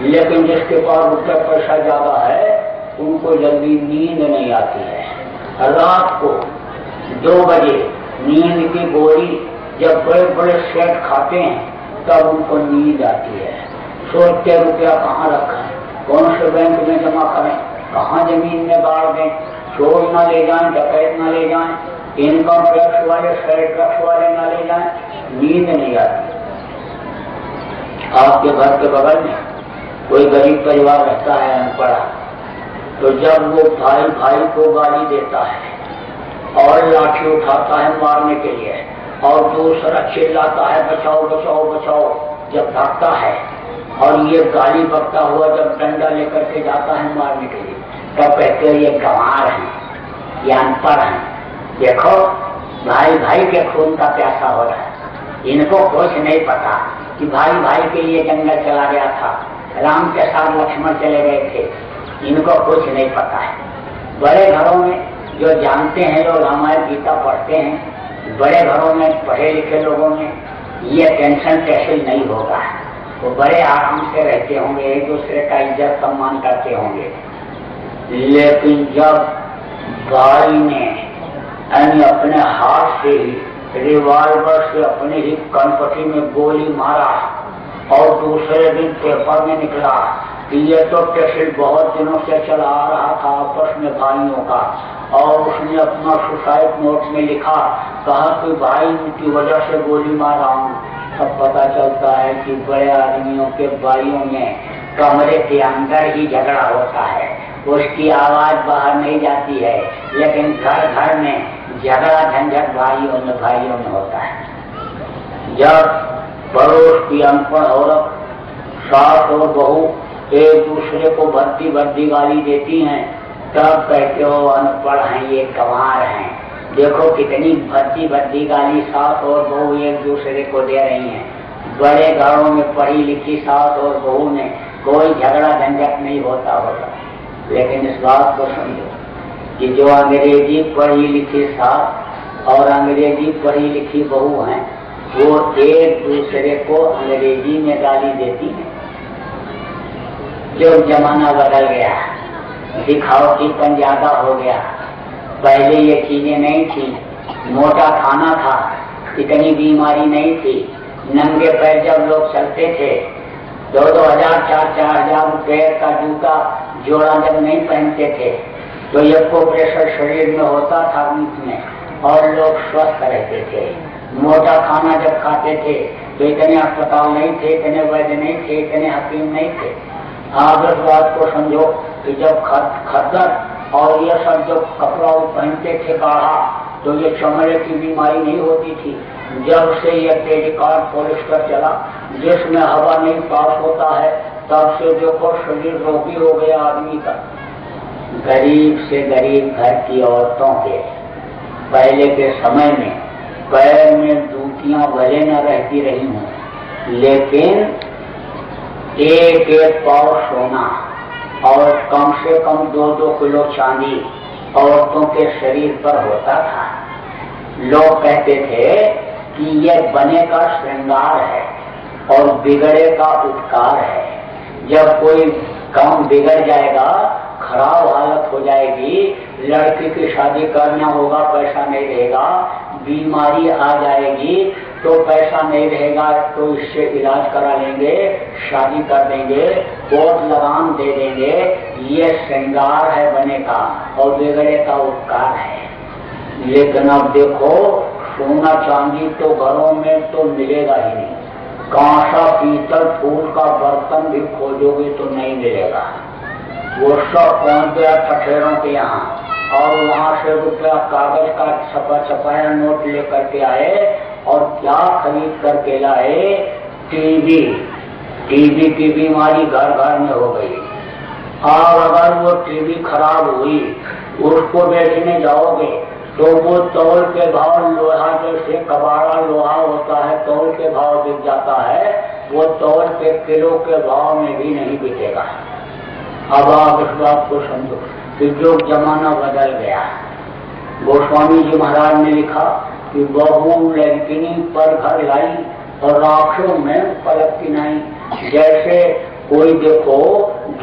लेकिन जिसके पास रुपया पैसा ज्यादा है उनको जल्दी नींद नहीं आती है। रात को दो बजे नींद की गोली जब बड़े बड़े सेट खाते हैं तब उनको नींद आती है। सोचते रुपया कहाँ रखा है, कौन से बैंक में जमा करें, कहाँ जमीन में गाड़ दें, चोर ना ले जाएं, डकैत ना ले जाएं, इनकम टैक्स वाले, सेल टैक्स वाले ना ले जाएं। नींद नहीं आती। आपके घर के बगल में कोई गरीब परिवार रहता है, अनपढ़, तो जब वो भाई भाई को गाली देता है और लाठी उठाता है मारने के लिए, और दूसरा चिल्लाता है बचाओ बचाओ बचाओ, जब भागता है और ये गाली बकता हुआ जब डंडा लेकर के जाता है मारने के लिए, तब कहते हैं ये गंवार है, ये अनपढ़ है। देखो भाई भाई के खून का प्यासा हो रहा है, इनको कुछ नहीं पता कि भाई भाई के लिए जंगल चला गया था, राम के साथ लक्ष्मण चले गए थे, इनको कुछ नहीं पता है। बड़े घरों में जो जानते हैं लोग, रामायण गीता पढ़ते हैं, बड़े घरों में पढ़े लिखे लोगों में ये टेंशन कैसे नहीं होगा। वो बड़े आराम से रहते होंगे, एक दूसरे का इज्जत सम्मान करते होंगे। लेकिन जब भाई ने यानी अपने हाथ से ही, रिवाल्वर से अपने ही कनपटी में गोली मारा, और दूसरे दिन पेपर में निकला कि ये तो टेस्ट बहुत दिनों से चला आ रहा था आपस में भाइयों का, और उसने अपना सुसाइड नोट में लिखा, कहा कि भाई की वजह से गोली मारा हूँ, सब पता चलता है कि बड़े आदमियों के भाइयों में कमरे के अंदर ही झगड़ा होता है, उसकी आवाज बाहर नहीं जाती है, लेकिन घर घर में झगड़ा झंझट भाइयों में भाइयों में होता है। जब पड़ोस की अनपढ़ औरत, सास और बहू एक दूसरे को भद्दी भद्दी गाली देती हैं, तब कहते हो अनपढ़ हैं ये, कवार हैं। देखो कितनी भद्दी भद्दी गाली सास और बहू एक दूसरे को दे रही हैं। बड़े घरों में पढ़ी लिखी सास और बहू में कोई झगड़ा झंझट नहीं होता होगा। लेकिन इस बात को समझो कि जो अंग्रेजी पढ़ी लिखी सास और अंग्रेजी पढ़ी लिखी बहू हैं, वो एक दूसरे को अंग्रेजी में गाली देती हैं। जो जमाना बदल गया, दिखावटीपन ज्यादा हो गया। पहले ये चीजें नहीं थी, मोटा खाना था, इतनी बीमारी नहीं थी, नंगे पैर जब लोग चलते थे, दो दो हजार चार चार हजार पैर का जूता जोड़ा जब नहीं पहनते थे, तो ये को प्रेशर शरीर में होता था में और लोग स्वस्थ रहते थे। मोटा खाना जब खाते थे तो इतने अस्पताल नहीं थे, इतने वैद्य नहीं थे, इतने हकीम नहीं थे। आप इस बात को समझो कि जब खद्दर और ये सब जो कपड़ा पहनते थे काढ़ा, तो ये चमड़े की बीमारी नहीं होती थी। जब से ये पेडिकॉर्ड पॉलिस्टर चला जिसमें हवा नहीं पास होता है, तब से देखो शरीर रोगी हो गया आदमी का। गरीब से गरीब घर की औरतों के पहले के समय में पैर में जूतियां भले न रहती रही हूँ, लेकिन एक एक पाव सोना और कम से कम दो दो किलो चांदी औरतों के शरीर पर होता था। लोग कहते थे कि यह बने का श्रृंगार है और बिगड़े का उपकार है। जब कोई काम बिगड़ जाएगा, खराब हालत हो जाएगी, लड़की की शादी करना होगा, पैसा नहीं रहेगा, बीमारी आ जाएगी, तो पैसा नहीं रहेगा तो इससे इलाज करा लेंगे, शादी कर देंगे, कोर्ट लगाम दे देंगे। ये श्रृंगार है बने का और बिगड़े का उपकार है। लेकिन अब देखो सोना चांदी तो घरों में तो मिलेगा ही नहीं, कांसा पीतल फूल का बर्तन भी खोजोगे तो नहीं मिलेगा। वो सब पहुंच गया ठठेरों के यहाँ, और वहाँ से रुपया कागज का छपा छपाया नोट लेकर के आए और क्या खरीद करके लाए, टीबी। टीबी की बीमारी घर घर में हो गई। और अगर वो टीबी खराब हुई, उसको बेचने जाओगे तो वो तौल के भाव, लोहा जैसे कबाड़ा लोहा होता है, तौल के भाव बिक जाता है, वो तौल के किलो के भाव में भी नहीं बिकेगा। अब आप इस बात को समझो कि जो जमाना बदल गया। गोस्वामी जी महाराज ने लिखा कि बहू लड़किनी पर घर लाई और राक्षों में पलक की नहीं। जैसे कोई देखो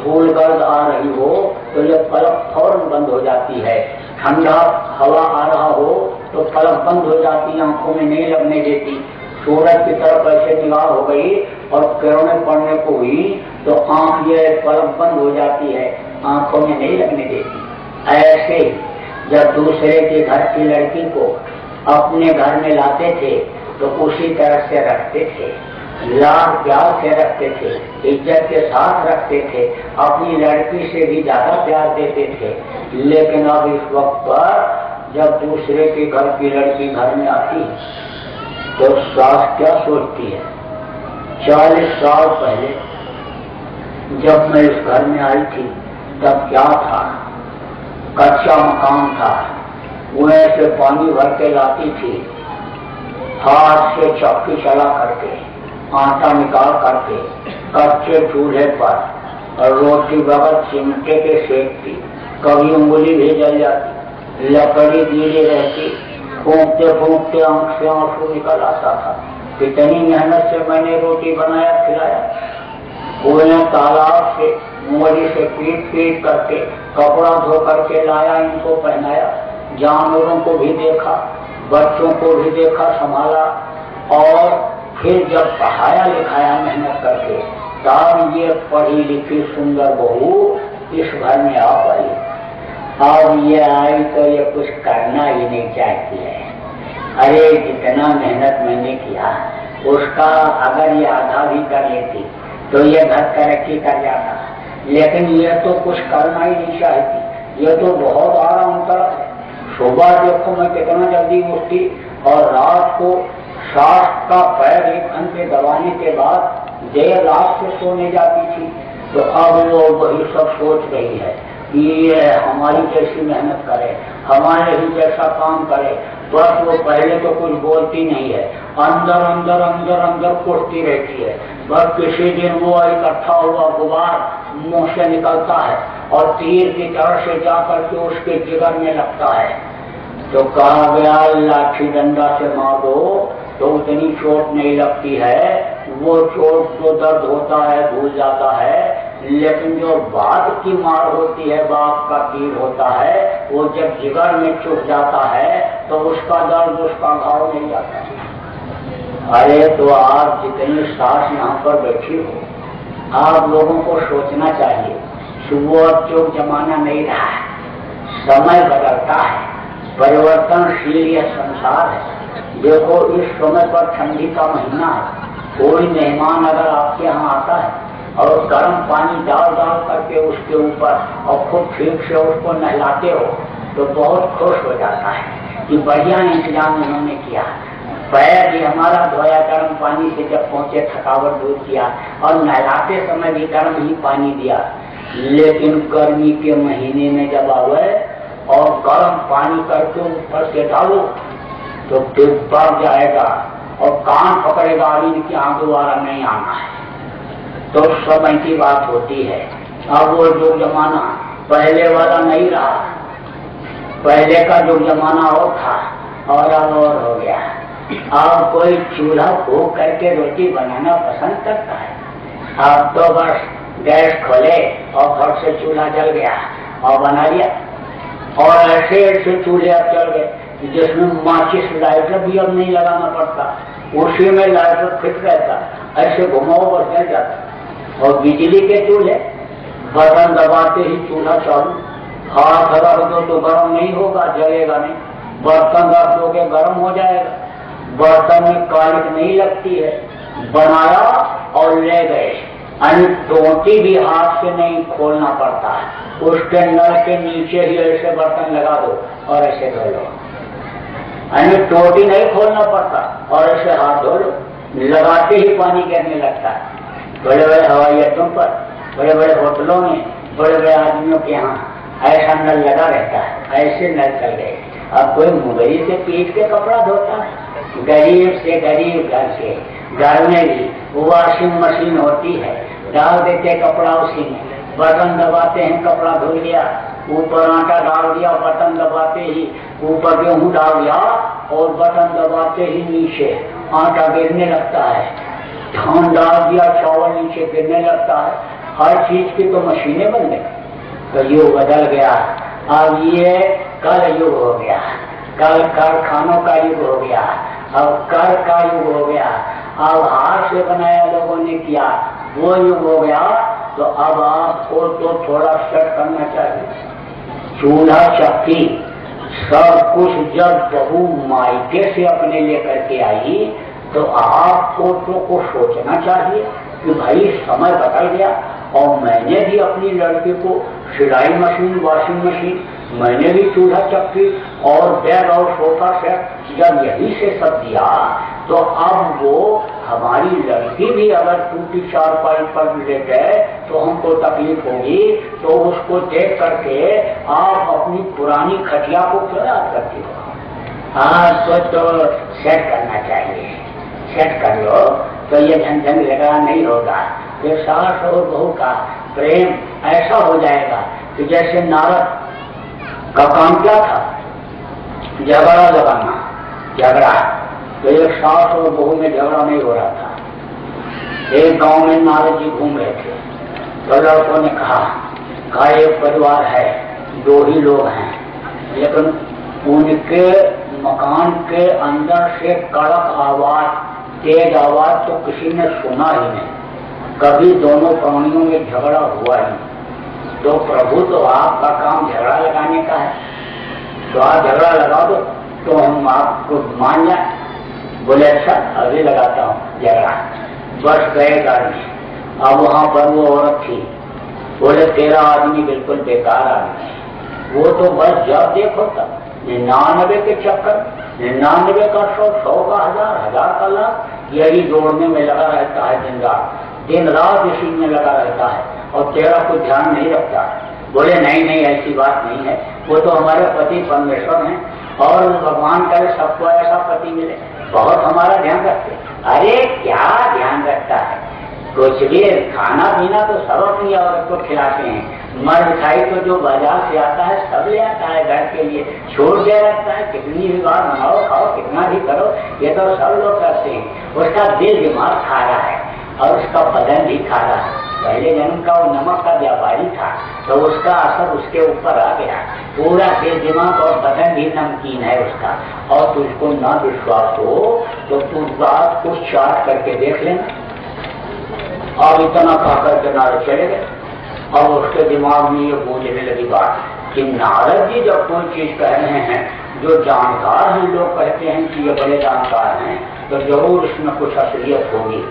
धूल गर्द आ रही हो तो ये पलक फौरन बंद हो जाती है, ठंडा हवा आ रहा हो तो पलक बंद हो जाती है, आंखों में नहीं लगने देती। सूरज की तरफ ऐसे निगाह हो गई और किरणें पड़ने को हुई तो आंख ये पलक बंद हो जाती है, आंखों में नहीं लगने देती। ऐसे जब दूसरे के घर की लड़की को अपने घर में लाते थे तो उसी तरह से रखते थे, लाड प्यार से रखते थे, इज्जत के साथ रखते थे, अपनी लड़की से भी ज्यादा प्यार देते थे। लेकिन अब इस वक्त पर जब दूसरे के घर की लड़की घर में आती तो सास क्या सोचती है। चालीस साल पहले जब मैं इस घर में आई थी तब क्या था, कच्चा मकान था, कुएं से पानी भर के लाती थी, हाथ से चक्की चला करके आटा निकाल करके कच्चे चूल्हे पर रोटी बगल चिमटे के सेकती, कभी उंगली भी जल जाती, लकड़ी गीली रहती, फूंकते फूंकते आंख से आंसू निकल आता था। इतनी मेहनत से मैंने रोटी बनाया खिलाया, कोने तालाब से मोरी से पीट पीट करके कपड़ा धो करके लाया, इनको पहनाया, जानवरों को भी देखा, बच्चों को भी देखा, संभाला। और फिर जब पढ़ाया लिखाया मेहनत करके, तब ये पढ़ी लिखी सुंदर बहू इस घर में आ पाई। अब ये आई तो ये कुछ करना ही नहीं चाहती है। अरे जितना मेहनत मैंने किया, उसका अगर ये आधा भी कर लेती तो ये घर तरक्की कर जाता, लेकिन ये तो कुछ करना ही नहीं चाहती, ये तो बहुत आरा अंतर है। सुबह देखो मैं कितना जल्दी उठती और रात को सास का पैर एक घंटे दबाने के बाद देर रात से सोने जाती थी। तो अब वो वही सब सोच रही है कि ये हमारी जैसी मेहनत करे, हमारे ही जैसा काम करे। बस वो पहले तो कुछ बोलती नहीं है, अंदर अंदर अंदर अंदर कोसती रहती है। बस किसी दिन वो इकट्ठा हुआ गुबार मुंह से निकलता है और तीर की तरह से जाकर के उसके जिगर में लगता है। तो कहा गया लाठी डंडा से मारो तो उतनी चोट नहीं लगती है, वो चोट जो दर्द होता है भूल जाता है, लेकिन जो बाप की मार होती है, बाप का तीर होता है, वो जब जिगर में चुभ जाता है तो उसका दर्द उसका घाव नहीं जाता है। अरे तो आप जितनी सास यहाँ पर बैठी हो, आप लोगों को सोचना चाहिए सुबह अब जो जमाना नहीं रहा है, समय बदलता है, परिवर्तनशील यह संसार है। देखो इस समय पर ठंडी का महीना है, कोई मेहमान अगर आपके यहाँ आता है और गर्म पानी डाल डाल करके उसके ऊपर और खूब ठीक से उसको नहलाते हो तो बहुत खुश हो जाता है कि बढ़िया इंतजाम उन्होंने किया। पैर भी हमारा धोया गर्म पानी से, जब पहुँचे थकावट दूर किया और नहलाते समय भी गर्म ही पानी दिया। लेकिन गर्मी के महीने में जब आवे और गर्म पानी करके ऊपर से डालो तो दिल बढ़ जाएगा और कान पकड़ेगा आदमी की आंख द्वारा नहीं आना है। तो समय की बात होती है, अब वो जो जमाना पहले वाला नहीं रहा, पहले का जो जमाना और था और अब और हो गया। अब कोई चूल्हा को करके रोटी बनाना पसंद करता है, अब तो बस गैस खोले और घर से चूल्हा जल गया और बना लिया। और ऐसे ऐसे चूल्हे अब चल गए जिसमें माचिस लाइटर भी अब नहीं लगाना पड़ता, उसी में लाइटर फिट रहता, ऐसे घुमाओ और चल जाता। और बिजली के चूल्हे बर्तन दबाते ही चूल्हा चालू, हाथ रख दो तो गर्म नहीं होगा, जलेगा नहीं, बर्तन रख दोगे गर्म हो जाएगा, बर्तन में कालिक नहीं लगती है। बनाया और ले गए, टोटी भी हाथ से नहीं खोलना पड़ता, उसके नल के नीचे ही ऐसे बर्तन लगा दो और ऐसे धो लो, यानी टोटी नहीं खोलना पड़ता और ऐसे हाथ धो लो, लगाते ही पानी गिरने लगता है। बड़े बड़े हवाई अड्डों पर, बड़े बड़े होटलों में, बड़े बड़े आदमियों के यहाँ ऐसा नल लगा रहता है, ऐसे नल चल गए। अब कोई मुंबई से पीट के कपड़ा धोता है, गरीब से गरीब घर से, घर में भी वॉशिंग मशीन होती है, डाल देते कपड़ा उसी में, बर्तन दबाते हैं कपड़ा धो लिया, ऊपर आटा डाल दिया, बर्तन दबाते ही ऊपर गेहूँ डाल दिया और बर्तन दबाते ही नीचे आटा गिरने लगता है, धान डाल दिया चावल नीचे गिरने लगता है। हर चीज की तो मशीनें बन गई, तो युग बदल गया। अब ये कल युग हो गया, कल कारखानों का युग हो गया, अब कर का युग हो गया, अब हाथ से बनाया लोगों ने किया वो युग हो गया। तो अब आपको तो थोड़ा सेट करना चाहिए। चूल्हा शक्ति सब कुछ जब बहू मायके से अपने लेकर के आई तो आपको तो को सोचना चाहिए कि भाई समय बदल गया। और मैंने भी अपनी लड़की को सिलाई मशीन, वॉशिंग मशीन, मैंने भी चूल्हा चक्की और बेड और सोफा सेट जब यही से सब दिया तो अब वो हमारी लड़की भी अगर टूटी चारपाई पर ले गए तो हमको तकलीफ होगी। तो उसको देख करके आप अपनी पुरानी खटिया को क्यों याद करती हो? हाँ तो सेट करना चाहिए, सेट कर लो तो ये झंझन लगा नहीं होगा। ये सास और बहू का प्रेम ऐसा हो जाएगा कि जैसे नारद का काम क्या था, झगड़ा लगाना, झगड़ा। तो एक सास और बहू में झगड़ा नहीं हो रहा था। एक गांव में नारद जी घूम रहे थे तो लड़कों ने कहा का एक परिवार है, दो ही लोग हैं, लेकिन उनके मकान के अंदर से कड़क आवाज, तेज आवाज तो किसी ने सुना ही नहीं, कभी दोनों प्राणियों में झगड़ा हुआ ही। तो प्रभु तो आपका काम झगड़ा लगाने का है, तो आप झगड़ा लगा दो तो हम आपको मान जाए। बोले अच्छा अभी लगाता हूँ झगड़ा। बस गए गाड़ी में। अब वहाँ पर वो औरत थी, बोले तेरा आदमी बिल्कुल बेकार आदमी है, वो तो बस जब देखो तब निन्यानवे के चक्कर, निन्यानवे का सौ, सौ का हजार, हजार का लाख, यही दौड़ने में लगा रहता है दिन रात, दिन रात इसी में लगा रहता है और तेरा कोई ध्यान नहीं रखता। बोले नहीं नहीं ऐसी बात नहीं है, वो तो हमारे पति परमेश्वर हैं और भगवान करे सबको ऐसा पति मिले, बहुत हमारा ध्यान रखते। अरे क्या ध्यान रखता है, कुछ भी खाना पीना तो सब अपनी औरत को खिलाते हैं, मर मिठाई तो जो बाजार से आता है सब ले आता है घर के लिए, छोड़ दिया रहता है, कितनी भी बार बनाओ खाओ कितना भी करो, ये तो सब लोग करते हैं। उसका दिल दिमाग खा रहा है और उसका बदन भी खा रहा है। पहले जन्म का वो नमक का व्यापारी था तो उसका असर उसके ऊपर आ गया, पूरा दिल दिमाग और बदन भी नमकीन है उसका। और तुझको ना विश्वास हो तो तू बात को चाट करके देख लेना। और इतना खाकर के नारद चले गए और उसके दिमाग में ये बोलने लगी बात कि नारद जी जब कोई चीज कह रहे हैं, जो जानकार हैं लोग कहते हैं कि ये बड़े जानकार हैं, तो जरूर इसमें कुछ असलियत होगी,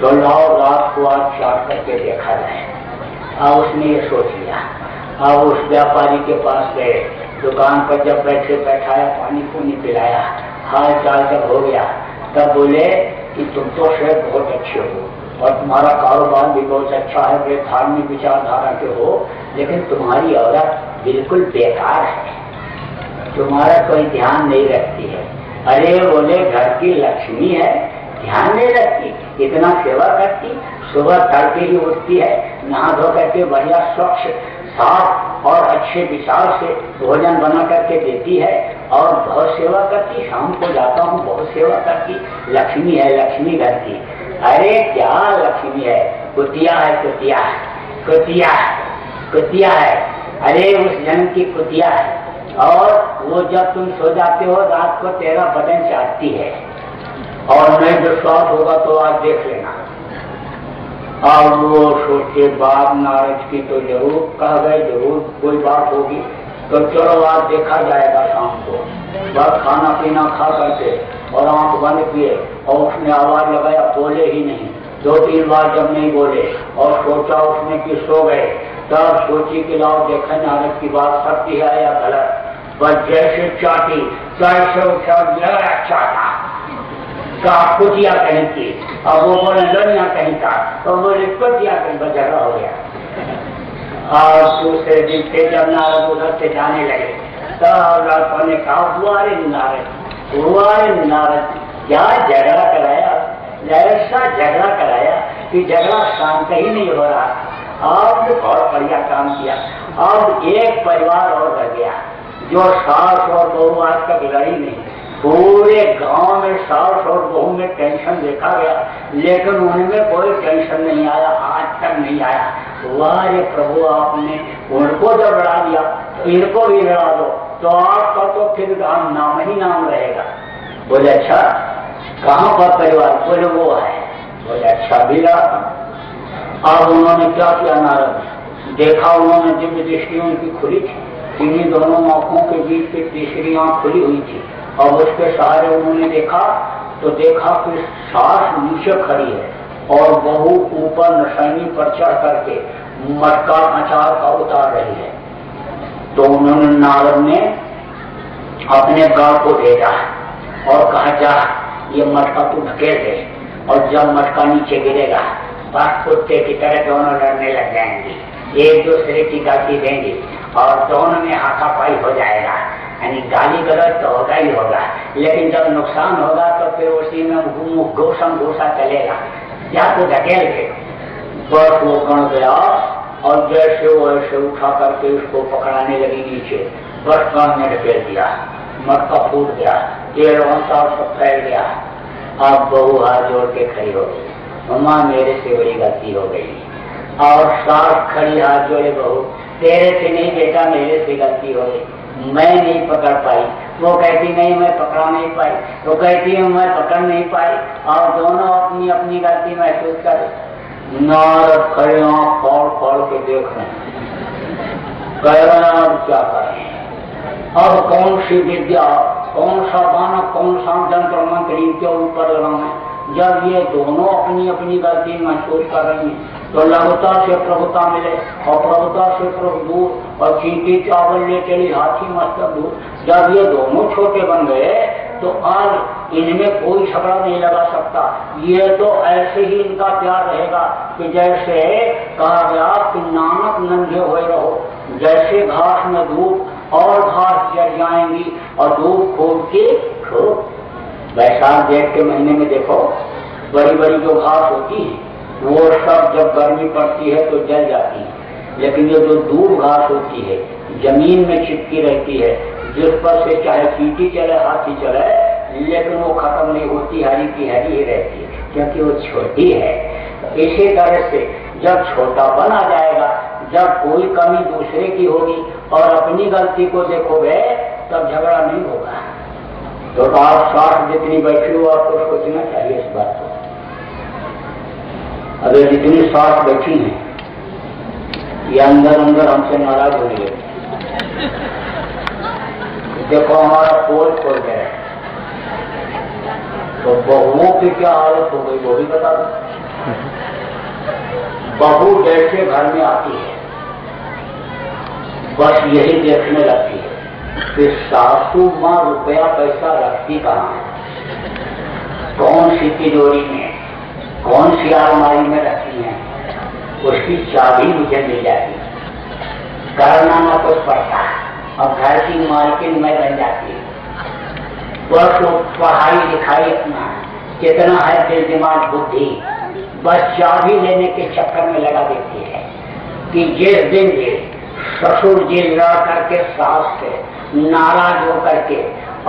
तो लाओ रात को आज चाट करके देखा जाए। अब उसने ये सोच लिया। अब उस व्यापारी के पास गए, दुकान पर जब बैठे बैठाया, पानी पूनी पिलाया, हाल चाल जब हो गया तब बोले कि तुम तो शेख बहुत अच्छे हो और तुम्हारा कारोबार भी बहुत अच्छा है, बड़े धार्मिक विचारधारा के हो, लेकिन तुम्हारी औरत बिल्कुल बेकार है, तुम्हारा कोई ध्यान नहीं रखती है। अरे बोले घर की लक्ष्मी है, ध्यान नहीं रखती, इतना सेवा करती, सुबह तड़के ही उठती है, नहा धो करके बढ़िया स्वच्छ साफ और अच्छे विचार से भोजन बना करके देती है और बहुत सेवा करती, शाम को जाता हूँ बहुत सेवा करती, लक्ष्मी है लक्ष्मी घर की। अरे क्या लक्ष्मी है, कुतिया है, कुतिया कुतिया कुतिया है, अरे उस जन्म की कुतिया है। और वो जब तुम सो जाते हो रात को तेरा बदन चाटती है, और नहीं विश्वास होगा तो आज देख लेना। और वो सोचे बाप नारद की तो जरूर कह गए, जरूर कोई बात होगी, तो चलो आज देखा जाएगा शाम को। बस खाना पीना खा करके और आंख बंद किए और उसने आवाज लगाया, बोले ही नहीं, दो तीन बार जब नहीं बोले और सोचा उसने कि सो गए, तब सोची कि लाओ देखा नारद की बात सत्य है या गलत। बस जैसे चाटी तैसे उठा चाटा, आप कुतिया कहीं की, अब वो बोले लड़िया कहीं का, तो बोले कुतिया कहीं बजरा हो गया। और दूसरे दिन से जब नारद उधर से जाने लगे तब लड़कों ने कहा हुआ रे नारद, हुआ रे नारद, क्या झगड़ा कराया, ऐसा झगड़ा कराया कि झगड़ा शांत ही नहीं हो रहा। आपने बहुत बढ़िया काम किया। अब एक परिवार और रह गया जो सास और बहू आज तक लड़ी नहीं, पूरे गांव में सास और बहू में टेंशन देखा गया लेकिन उनमें कोई टेंशन नहीं आया, आज तक नहीं आया। वाह ये प्रभु, आपने उनको जब लड़ा दिया तो इनको भी लड़ा दो, तो आपका तो फिर गांव नाम ही नाम रहेगा। बोले अच्छा कहाँ पर परिवार, बोले वो है। बोले अच्छा भी लड़ा। अब उन्होंने क्या किया नारद, देखा उन्होंने दिव्य दृष्टि उनकी खुली थी, इन्हीं दोनों आंखों के बीच की तीसरी आंख खुली हुई थी और उसके सहारे उन्होंने देखा, तो देखा कि सास नीचे खड़ी है और बहू ऊपर नशैनी पर चढ़ करके मटका अचार का उतार रही है। तो उन्होंने नारद ने अपने गांव को भेजा और कहा जा ये मटका तू ढकेल दे, और जब मटका नीचे गिरेगा बस कुत्ते की तरह दोनों लड़ने लग जाएंगे, एक दूसरे की गाली देंगे और दोनों में हाथापाई हो जाएगा, यानी गाली गलौज तो होगा ही होगा, लेकिन जब नुकसान होगा तो फिर उसी में घोषम घोषा चलेगा, या तो ढकेल के बस वो गण गया और जैसे वैसे उठा करके उसको पकड़ाने लगी नीचे, बस गण में ढकेल दिया, मटका फूट गया, तेल वंशा सब फैल गया। अब बहू हाथ जोड़ के खड़ी हो गई, मम्मा मेरे से बड़ी गलती हो गई, और साफ खड़ी हाथ जोड़े बहू, तेरे से नहीं बेटा मेरे से गलती हो गई, मैं नहीं पकड़ पाई, वो कहती नहीं मैं पकड़ा नहीं पाई, वो कहती हूँ मैं पकड़ नहीं पाई, और दोनों अपनी अपनी गलती महसूस करे। नारद खड़े आँख खोल खोल के देख रहे, क्या करें, अब कौन सी विद्या कौन सा दाना कौन सा जंतर मंत्री के ऊपर लगाना है। जब ये दोनों अपनी अपनी गलती महसूस कर रही हैं तो लघुता से प्रभुता मिले और प्रभुता से प्रभु दूर और चीटी चावल ले चली हाथी मस्तक दूर। जब ये दोनों छोटे बन गए तो आज इनमें कोई झगड़ा नहीं लगा सकता। ये तो ऐसे ही इनका प्यार रहेगा कि जैसे कहा गया कि नानक नंगे हुए रहो, जैसे घास में धूप और घास जल जाएंगी और धूप खोद के खो। वैशाख जेठ के महीने में देखो बड़ी बड़ी जो घास होती है वो सब जब गर्मी पड़ती है तो जल जाती है, लेकिन ये जो दूर घास होती है जमीन में चिपकी रहती है, जिस पर से चाहे चींटी चले हाथी चले लेकिन वो खत्म नहीं होती, हरी की हरी ही रहती है क्योंकि वो छोटी है। इसी तरह से जब छोटापन आ जाएगा, जब कोई कमी दूसरे की होगी और अपनी गलती को देखोगे तब झगड़ा नहीं होगा। तो आप साठ जितनी बैठी हो आपको सोचना चाहिए इस बात को। अगर जितनी साठ बैठी है या अंदर अंदर हमसे नाराज हो रही है, देखो हमारा पोल खोल गया तो बहुओं की क्या हालत हो गई वो भी बता दो। बहू जैसे घर में आती है बस यही देखने लगती है कि सासू माँ रुपया पैसा रखती कहाँ है, कौन सी तिजोरी में कौन सी आलमारी में रखती है, उसकी चाबी मुझे मिल जाती है, करना न कुछ पड़ता और घर की मालकिन में बन जाती है। बस वो पढ़ाई लिखाई अपना कितना है दिल दिमाग बुद्धि बस चाबी लेने के चक्कर में लगा देती है कि जिस दिन ये ससुर जी लड़ करके सास से नाराज हो करके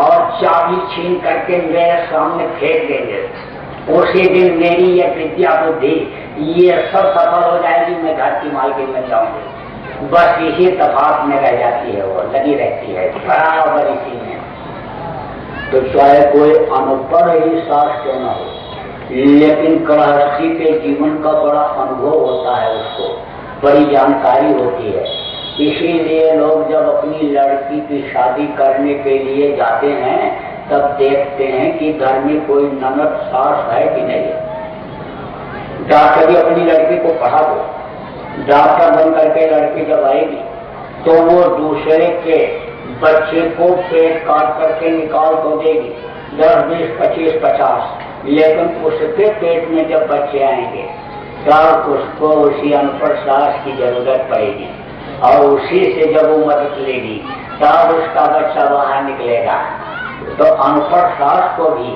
और चाबी छीन करके मेरे सामने फेंक देंगे उसी दिन मेरी ये विद्या बुद्धि ये सब सफल हो जाएगी, मैं घर की मालकिन बन जाऊंगी। बस इसी तफात में रह जाती है वो लगी रहती है बराबर इसी में। तो चाहे कोई अनपढ़ ही सास क्यों न हो लेकिन गृहस्थी के जीवन का बड़ा अनुभव होता है, उसको बड़ी जानकारी होती है। इसीलिए लोग जब अपनी लड़की की शादी करने के लिए जाते हैं तब देखते हैं कि घर में कोई ननद सास है कि नहीं। डॉक्टर भी अपनी लड़की को पढ़ा दो, डॉक्टर बन करके लड़की जब आएगी तो वो दूसरे के बच्चे को पेट काट करके निकाल तो देगी दस बीस पच्चीस पचास, लेकिन उसके पेट में जब बच्चे आएंगे तब उसको उसी अनपढ़ सास की जरूरत पड़ेगी और उसी से जब वो मदद लेगी तब उसका बच्चा बाहर निकलेगा। तो अनपढ़ सास को भी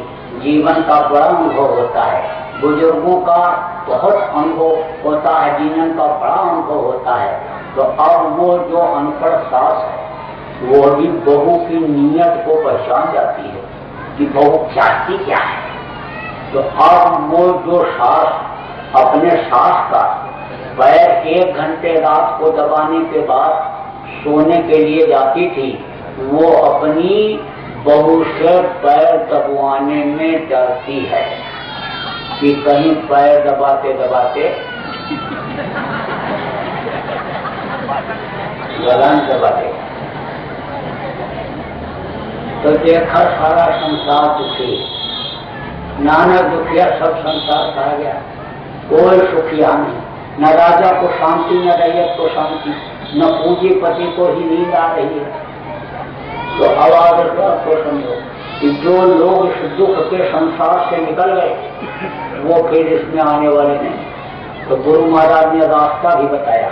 जीवन का बड़ा अनुभव होता है, बुजुर्गों का बहुत अनुभव होता है, जीवन का बड़ा अनुभव होता है। तो अब वो जो अनपढ़ सास है वो भी बहू की नीयत को पहचान जाती है कि बहू चाहती क्या है। तो अब वो जो सास अपने सास का वह एक घंटे रात को दबाने के बाद सोने के लिए जाती थी, वो अपनी बहू से पैर दबाने में डरती है कि कहीं पैर दबाते दबाते गलन दबाते। तो देखा सारा संसार दुखी, नानक दुखिया सब संसार कहा गया, कोई सुखिया नहीं। न राजा को शांति न रैयत को शांति, न पूंजीपति को ही नींद आ रही है। तो आवाज को समझो कि जो लोग इस दुख के संसार से निकल गए वो फिर इसमें आने वाले नहीं। तो गुरु महाराज ने रास्ता भी बताया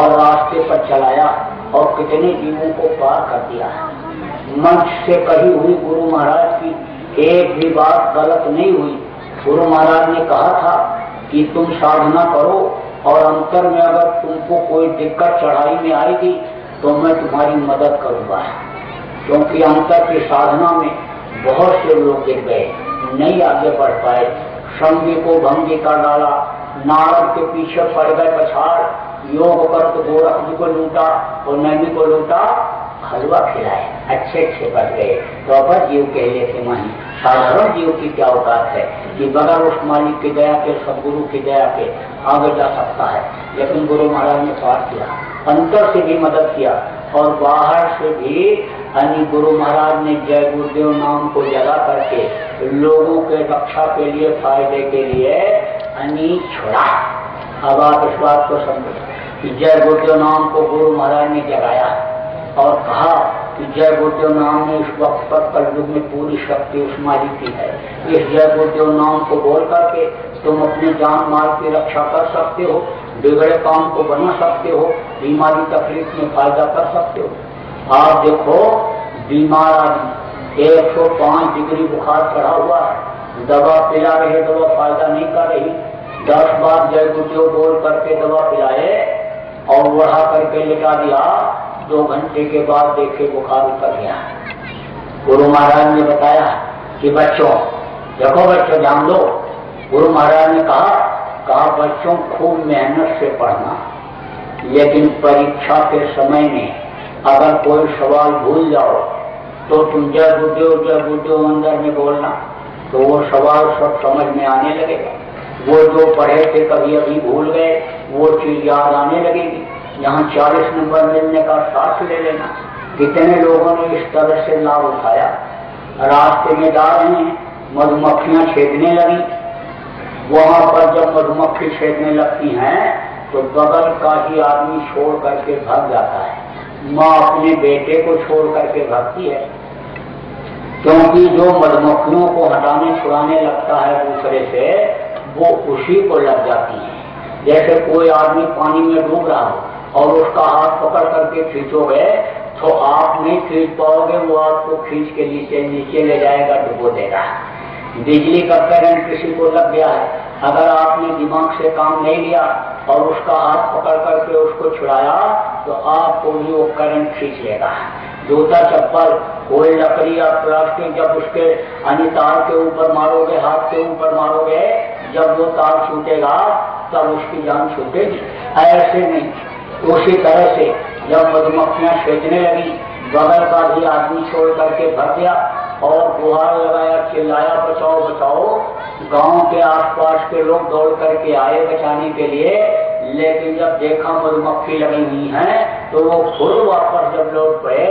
और रास्ते पर चलाया और कितने जीवों को पार कर दिया। मंच से कही हुई गुरु महाराज की एक भी बात गलत नहीं हुई। गुरु महाराज ने कहा था कि तुम साधना करो और अंतर में अगर तुमको कोई दिक्कत चढ़ाई में आएगी तो मैं तुम्हारी मदद करूंगा, क्योंकि अंतर की साधना में बहुत से लोग गिर गए, नहीं आगे बढ़ पाए, संगी को भंगी कर डाला, नारद के पीछे पड़ गए पछाड़, योग कर तो गोरख जी को लूटा और नैनी को लूटा, हलवा खिलाए, अच्छे अच्छे बच गए। तो अब जीव के लिए सीमा ही साधारण जीव की क्या औकात है कि बगैर उस मालिक की दया के सदगुरु की दया के आगे जा सकता है। लेकिन गुरु महाराज ने पार किया, अंतर से भी मदद किया और बाहर से भी यानी गुरु महाराज ने जय गुरुदेव नाम को जगा करके लोगों के रक्षा के लिए, फायदे के लिए यानी छोड़ा। अब आप इस बात को समझो कि जय गुरुदेव नाम को गुरु महाराज ने जगाया और कहा कि जय गुरुदेव नाम ने इस वक्त पर कलयुग में पूरी शक्ति उसमारी की है। इस जय गुरुदेव नाम को बोल करके तुम अपने जान माल की रक्षा कर सकते हो, बिगड़े काम को बना सकते हो, बीमारी तकलीफ में फायदा कर सकते हो। आप देखो बीमार आदमी एक सौ पांच डिग्री बुखार चढ़ा हुआ है, दवा पिला रहे, दवा फायदा नहीं कर रही। दस बार जय गुरुदेव बोल करके दवा पिलाए और बढ़ा करके लिटा दिया, दो घंटे के बाद देखे बुखार उतर गया। गुरु महाराज ने बताया कि बच्चों देखो, बच्चों जान लो, गुरु महाराज ने कहा कहा बच्चों खूब मेहनत से पढ़ना, लेकिन परीक्षा के समय में अगर कोई सवाल भूल जाओ तो तुम जय गुरुदेव जय गुरुदेव अंदर में बोलना, तो वो सवाल सब समझ में आने लगेगा। वो जो पढ़े थे कभी अभी भूल गए वो चीज याद आने लगेगी। यहाँ चालीस नंबर मिलने का साथ ले लेना। कितने लोगों ने इस तरह से लाभ उठाया। रास्ते में जा रहे हैं, मधुमक्खियाँ छेदने लगी। वहाँ पर जब मधुमक्खी छेदने लगती हैं तो बगल का ही आदमी छोड़ करके भाग जाता है। माँ अपने बेटे को छोड़ करके भागती है, क्योंकि जो मधुमक्खियों को हटाने छुड़ाने लगता है दूसरे से, वो उसी को लग जाती है। जैसे कोई आदमी पानी में डूब रहा हो और उसका हाथ पकड़ करके खींचोगे तो आप नहीं खींच पाओगे, वो आपको खींच के नीचे नीचे ले जाएगा, डुबो देगा। बिजली का करंट किसी को लग गया है, अगर आपने दिमाग से काम नहीं लिया और उसका हाथ पकड़ करके उसको छुड़ाया तो आपको भी वो करंट खींच लेगा। जूता चप्पल कोई लकड़ी या प्लास्टिक जब उसके यानी तार के ऊपर मारोगे, हाथ के ऊपर मारोगे, जब वो तार छूटेगा तब उसकी जान छूटेगी। ऐसे नहीं, उसी तरह से जब मधुमक्खियाँ छेदने लगी, बगल का भी आदमी छोड़ करके भग गया और गुहार लगाया, चिल्लाया बचाओ बचाओ। गांव के आसपास के लोग दौड़ करके आए बचाने के लिए, लेकिन जब देखा मधुमक्खी लगी हुई है तो वो खुद वापस जब लौट पड़े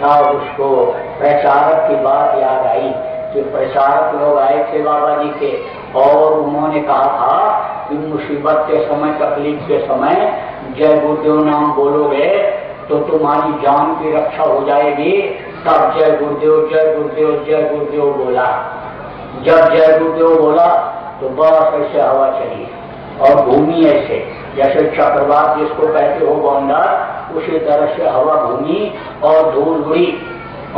तब उसको प्रचारक की बात याद आई कि प्रचारक लोग आए थे बाबा जी के और उन्होंने कहा था कि मुसीबत के समय, तकलीफ के समय जय गुरुदेव नाम बोलोगे तो तुम्हारी जान की रक्षा हो जाएगी। तब जय गुरुदेव जय गुरुदेव जय गुरुदेव बोला। जब जय गुरुदेव बोला तो बस ऐसे हवा चली और भूमि ऐसे जैसे चक्रवात जिसको कहते हो बौंडर, उसी तरह से हवा भूमि और धूल उड़ी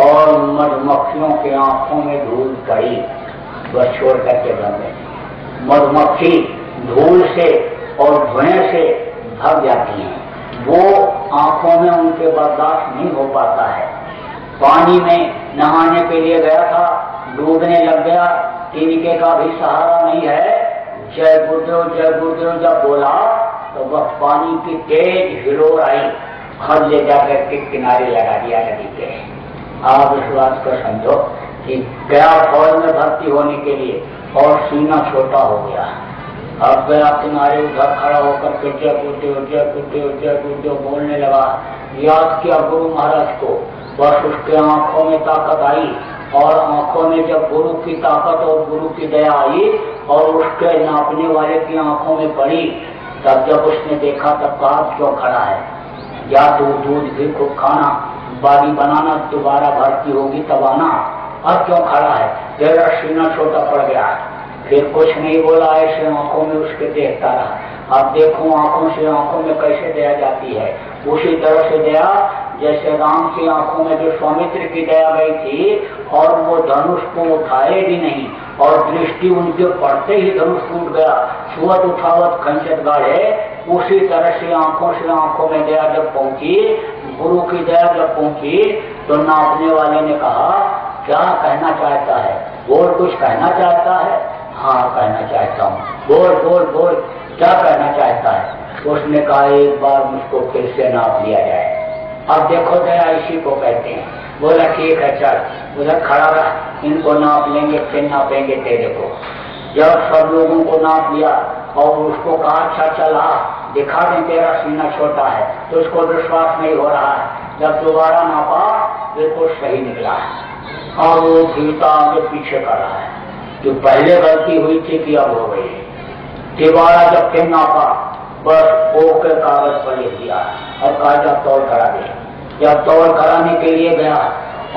और मधुमक्खियों के आंखों में धूल कड़ी। बस छोड़ करके भाग गए। मधुमक्खी धूल से और धुएं से भाग जाती है, वो आंखों में उनके बर्दाश्त नहीं हो पाता है। पानी में नहाने के लिए गया था, डूबने लग गया, तिनके का भी सहारा नहीं है। जय गुरुदेव जय गुरुदेव जब बोला तो वह पानी की तेज हिलोर आई, खल ले जाकर के किनारे लगा दिया नदी के। आप विश्वास को समझो कि गया फौज में भर्ती होने के लिए और सीना छोटा हो गया। अब गया किनारे, उधर खड़ा होकर के जय गुरुदेव जय गुरुदेव जय गुरुदेव बोलने लगा। याद किया गुरु महाराज को, बस उसके आंखों में ताकत आई और आंखों में जब गुरु की ताकत और गुरु की दया आई और उसके नापने वाले की आंखों में पड़ी, तब जब उसने देखा तब कहा क्यों खड़ा है, या दूध दूध भी खूब खाना, बारी बनाना, दोबारा भर्ती होगी तब आना, अब क्यों खड़ा है, तेरा सीना छोटा पड़ गया। फिर कुछ नहीं बोला, ऐसे आंखों में उसके देखता रहा। अब देखो आंखों से आंखों में कैसे दया जाती है, उसी तरह से दया जैसे राम की आंखों में जो सौमित्र की दया गई थी और वो धनुष को उठाए भी नहीं और दृष्टि उनके पड़ते ही धनुष टूट गया, सुवत उठावत खंचत गाढ़े, उसी तरह से आंखों से आंखों में दया जब पहुंची, गुरु की दया जब पहुंची तो नापने वाले ने कहा क्या कहना चाहता है, और कुछ कहना चाहता है, हाँ कहना चाहता हूँ, बोल बोल बोल क्या कहना चाहता है। उसने कहा एक बार मुझको फिर से नाप लिया जाए। अब देखो दया इसी को कहते हैं। बोला ठीक है चल, उधर खड़ा रहा, इनको नाप लेंगे फिर नापेंगे तेरे को। जब सब लोगों को नाप लिया और उसको कहा अच्छा चला दिखा दें तेरा सीना छोटा है, तो उसको विश्वास नहीं हो रहा है। जब दोबारा नापा बिल्कुल सही निकला है और वो फीता के पीछे कर रहा है जो पहले गलती हुई थी कि अब हो गई है। दोबारा जब फिर नापा बस वो के कागज पर लिख दिया और कागजा तौल करा दिया। जब तौल कराने के लिए गया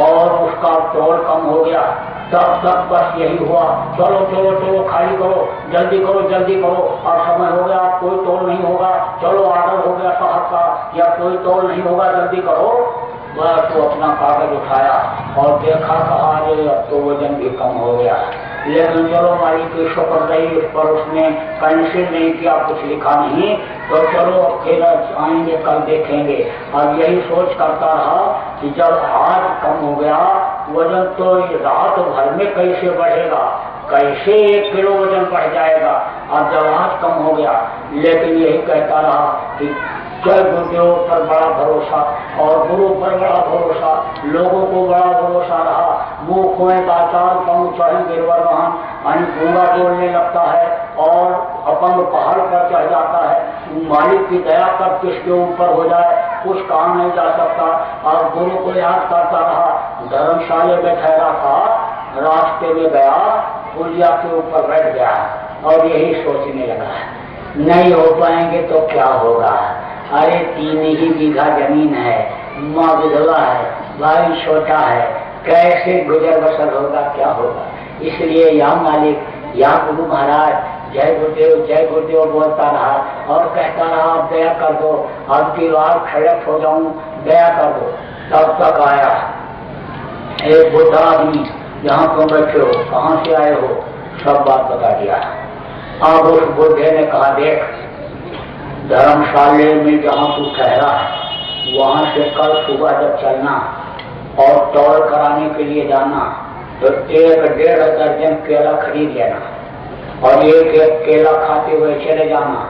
और उसका तौल कम हो गया तब तक बस यही हुआ चलो चलो चलो खाली करो जल्दी करो जल्दी करो अब समय हो गया अब कोई तौल नहीं होगा चलो आर्डर हो गया साहब का या कोई तौल नहीं होगा जल्दी करो। वह तो अपना कागज उठाया और देखा कहा अरे अब तो वजन भी कम हो गया लेकिन चलो हमारी की शपथ गई उस पर उसने कैंसिल नहीं किया कुछ लिखा नहीं तो चलो फिर आएंगे कल देखेंगे। और यही सोच करता रहा कि जब आज कम हो गया वजन तो रात भर में कैसे बढ़ेगा कैसे एक किलो वजन बढ़ जाएगा और जब आज कम हो गया। लेकिन यही कहता रहा कि जय गुरुदेव पर बड़ा भरोसा और गुरु पर बड़ा भरोसा लोगों को बड़ा भरोसा रहा। वो खोए बाचार पंग चढ़ गिरवर महान अन्य पूरा बोलने लगता है और अपंग पहाड़ पर चढ़ जाता है। मालिक की दया तब किसके ऊपर हो जाए कुछ काम नहीं जा सकता। और गुरु को याद करता रहा धर्मशाले में ठहरा था रास्ते में गया पुलिया के ऊपर बैठ गया और यही सोचने लगा नहीं हो पाएंगे तो क्या होगा अरे तीन ही बीघा जमीन है माँ विधवा है भाई छोटा है कैसे गुजर बसर होगा क्या होगा। इसलिए या मालिक या गुरु महाराज जय गुरुदेव जय गुरुदेव बोलता रहा और कहता रहा आप दया कर दो अब की बार खड़क हो जाऊं दया कर दो। तब तक आया एक बूढ़ा आदमी यहाँ क्यों बैठे हो कहाँ से आए हो सब बात बता दिया। अब उस बूढ़े ने कहा देख धर्मशाले में जहाँ तू ठहरा वहाँ से कल सुबह जब चलना और तौल कराने के लिए जाना तो एक डेढ़ दर्जन केला खरीद लेना और एक एक केला खाते हुए चले जाना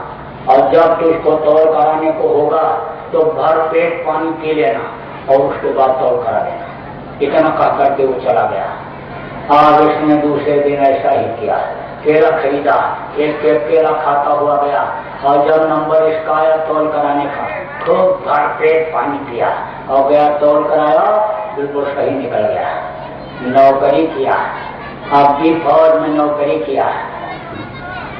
और जब तुझको तौल कराने को होगा तो भर पेट पानी पी लेना और उसके बाद तौल करा लेना। इतना कह करके वो चला गया। आज उसने दूसरे दिन ऐसा ही किया केला खरीदा एक एक केला खाता हुआ गया और जब नंबर इसका आया तौल कराने का तो भर पेट पानी पिया और गया तौल कराया बिल्कुल सही निकल गया। नौकरी किया अब भी फौज में नौकरी किया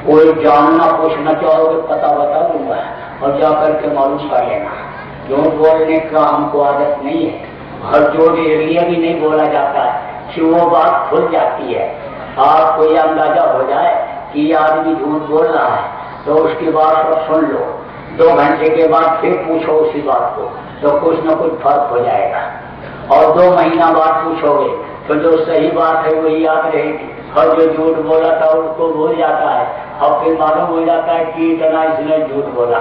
कोई जानना पूछना चाहोगे पता बता दूंगा और जाकर के मालूम कर लेना। झूठ बोलने का हमको आदत नहीं है और झूठ एरिया भी नहीं बोला जाता कि वो बात खुल जाती है। आपको यह अंदाजा हो जाए कि ये आदमी झूठ बोल रहा है तो उसकी बात को सुन लो दो घंटे के बाद फिर पूछो उसी बात को तो कुछ न कुछ फर्क हो जाएगा। और दो महीना बाद पूछोगे तो जो सही बात है वो याद रहेगी और जो झूठ बोला था उसको भूल जाता है और फिर मालूम हो जाता है कि इतना इसने झूठ बोला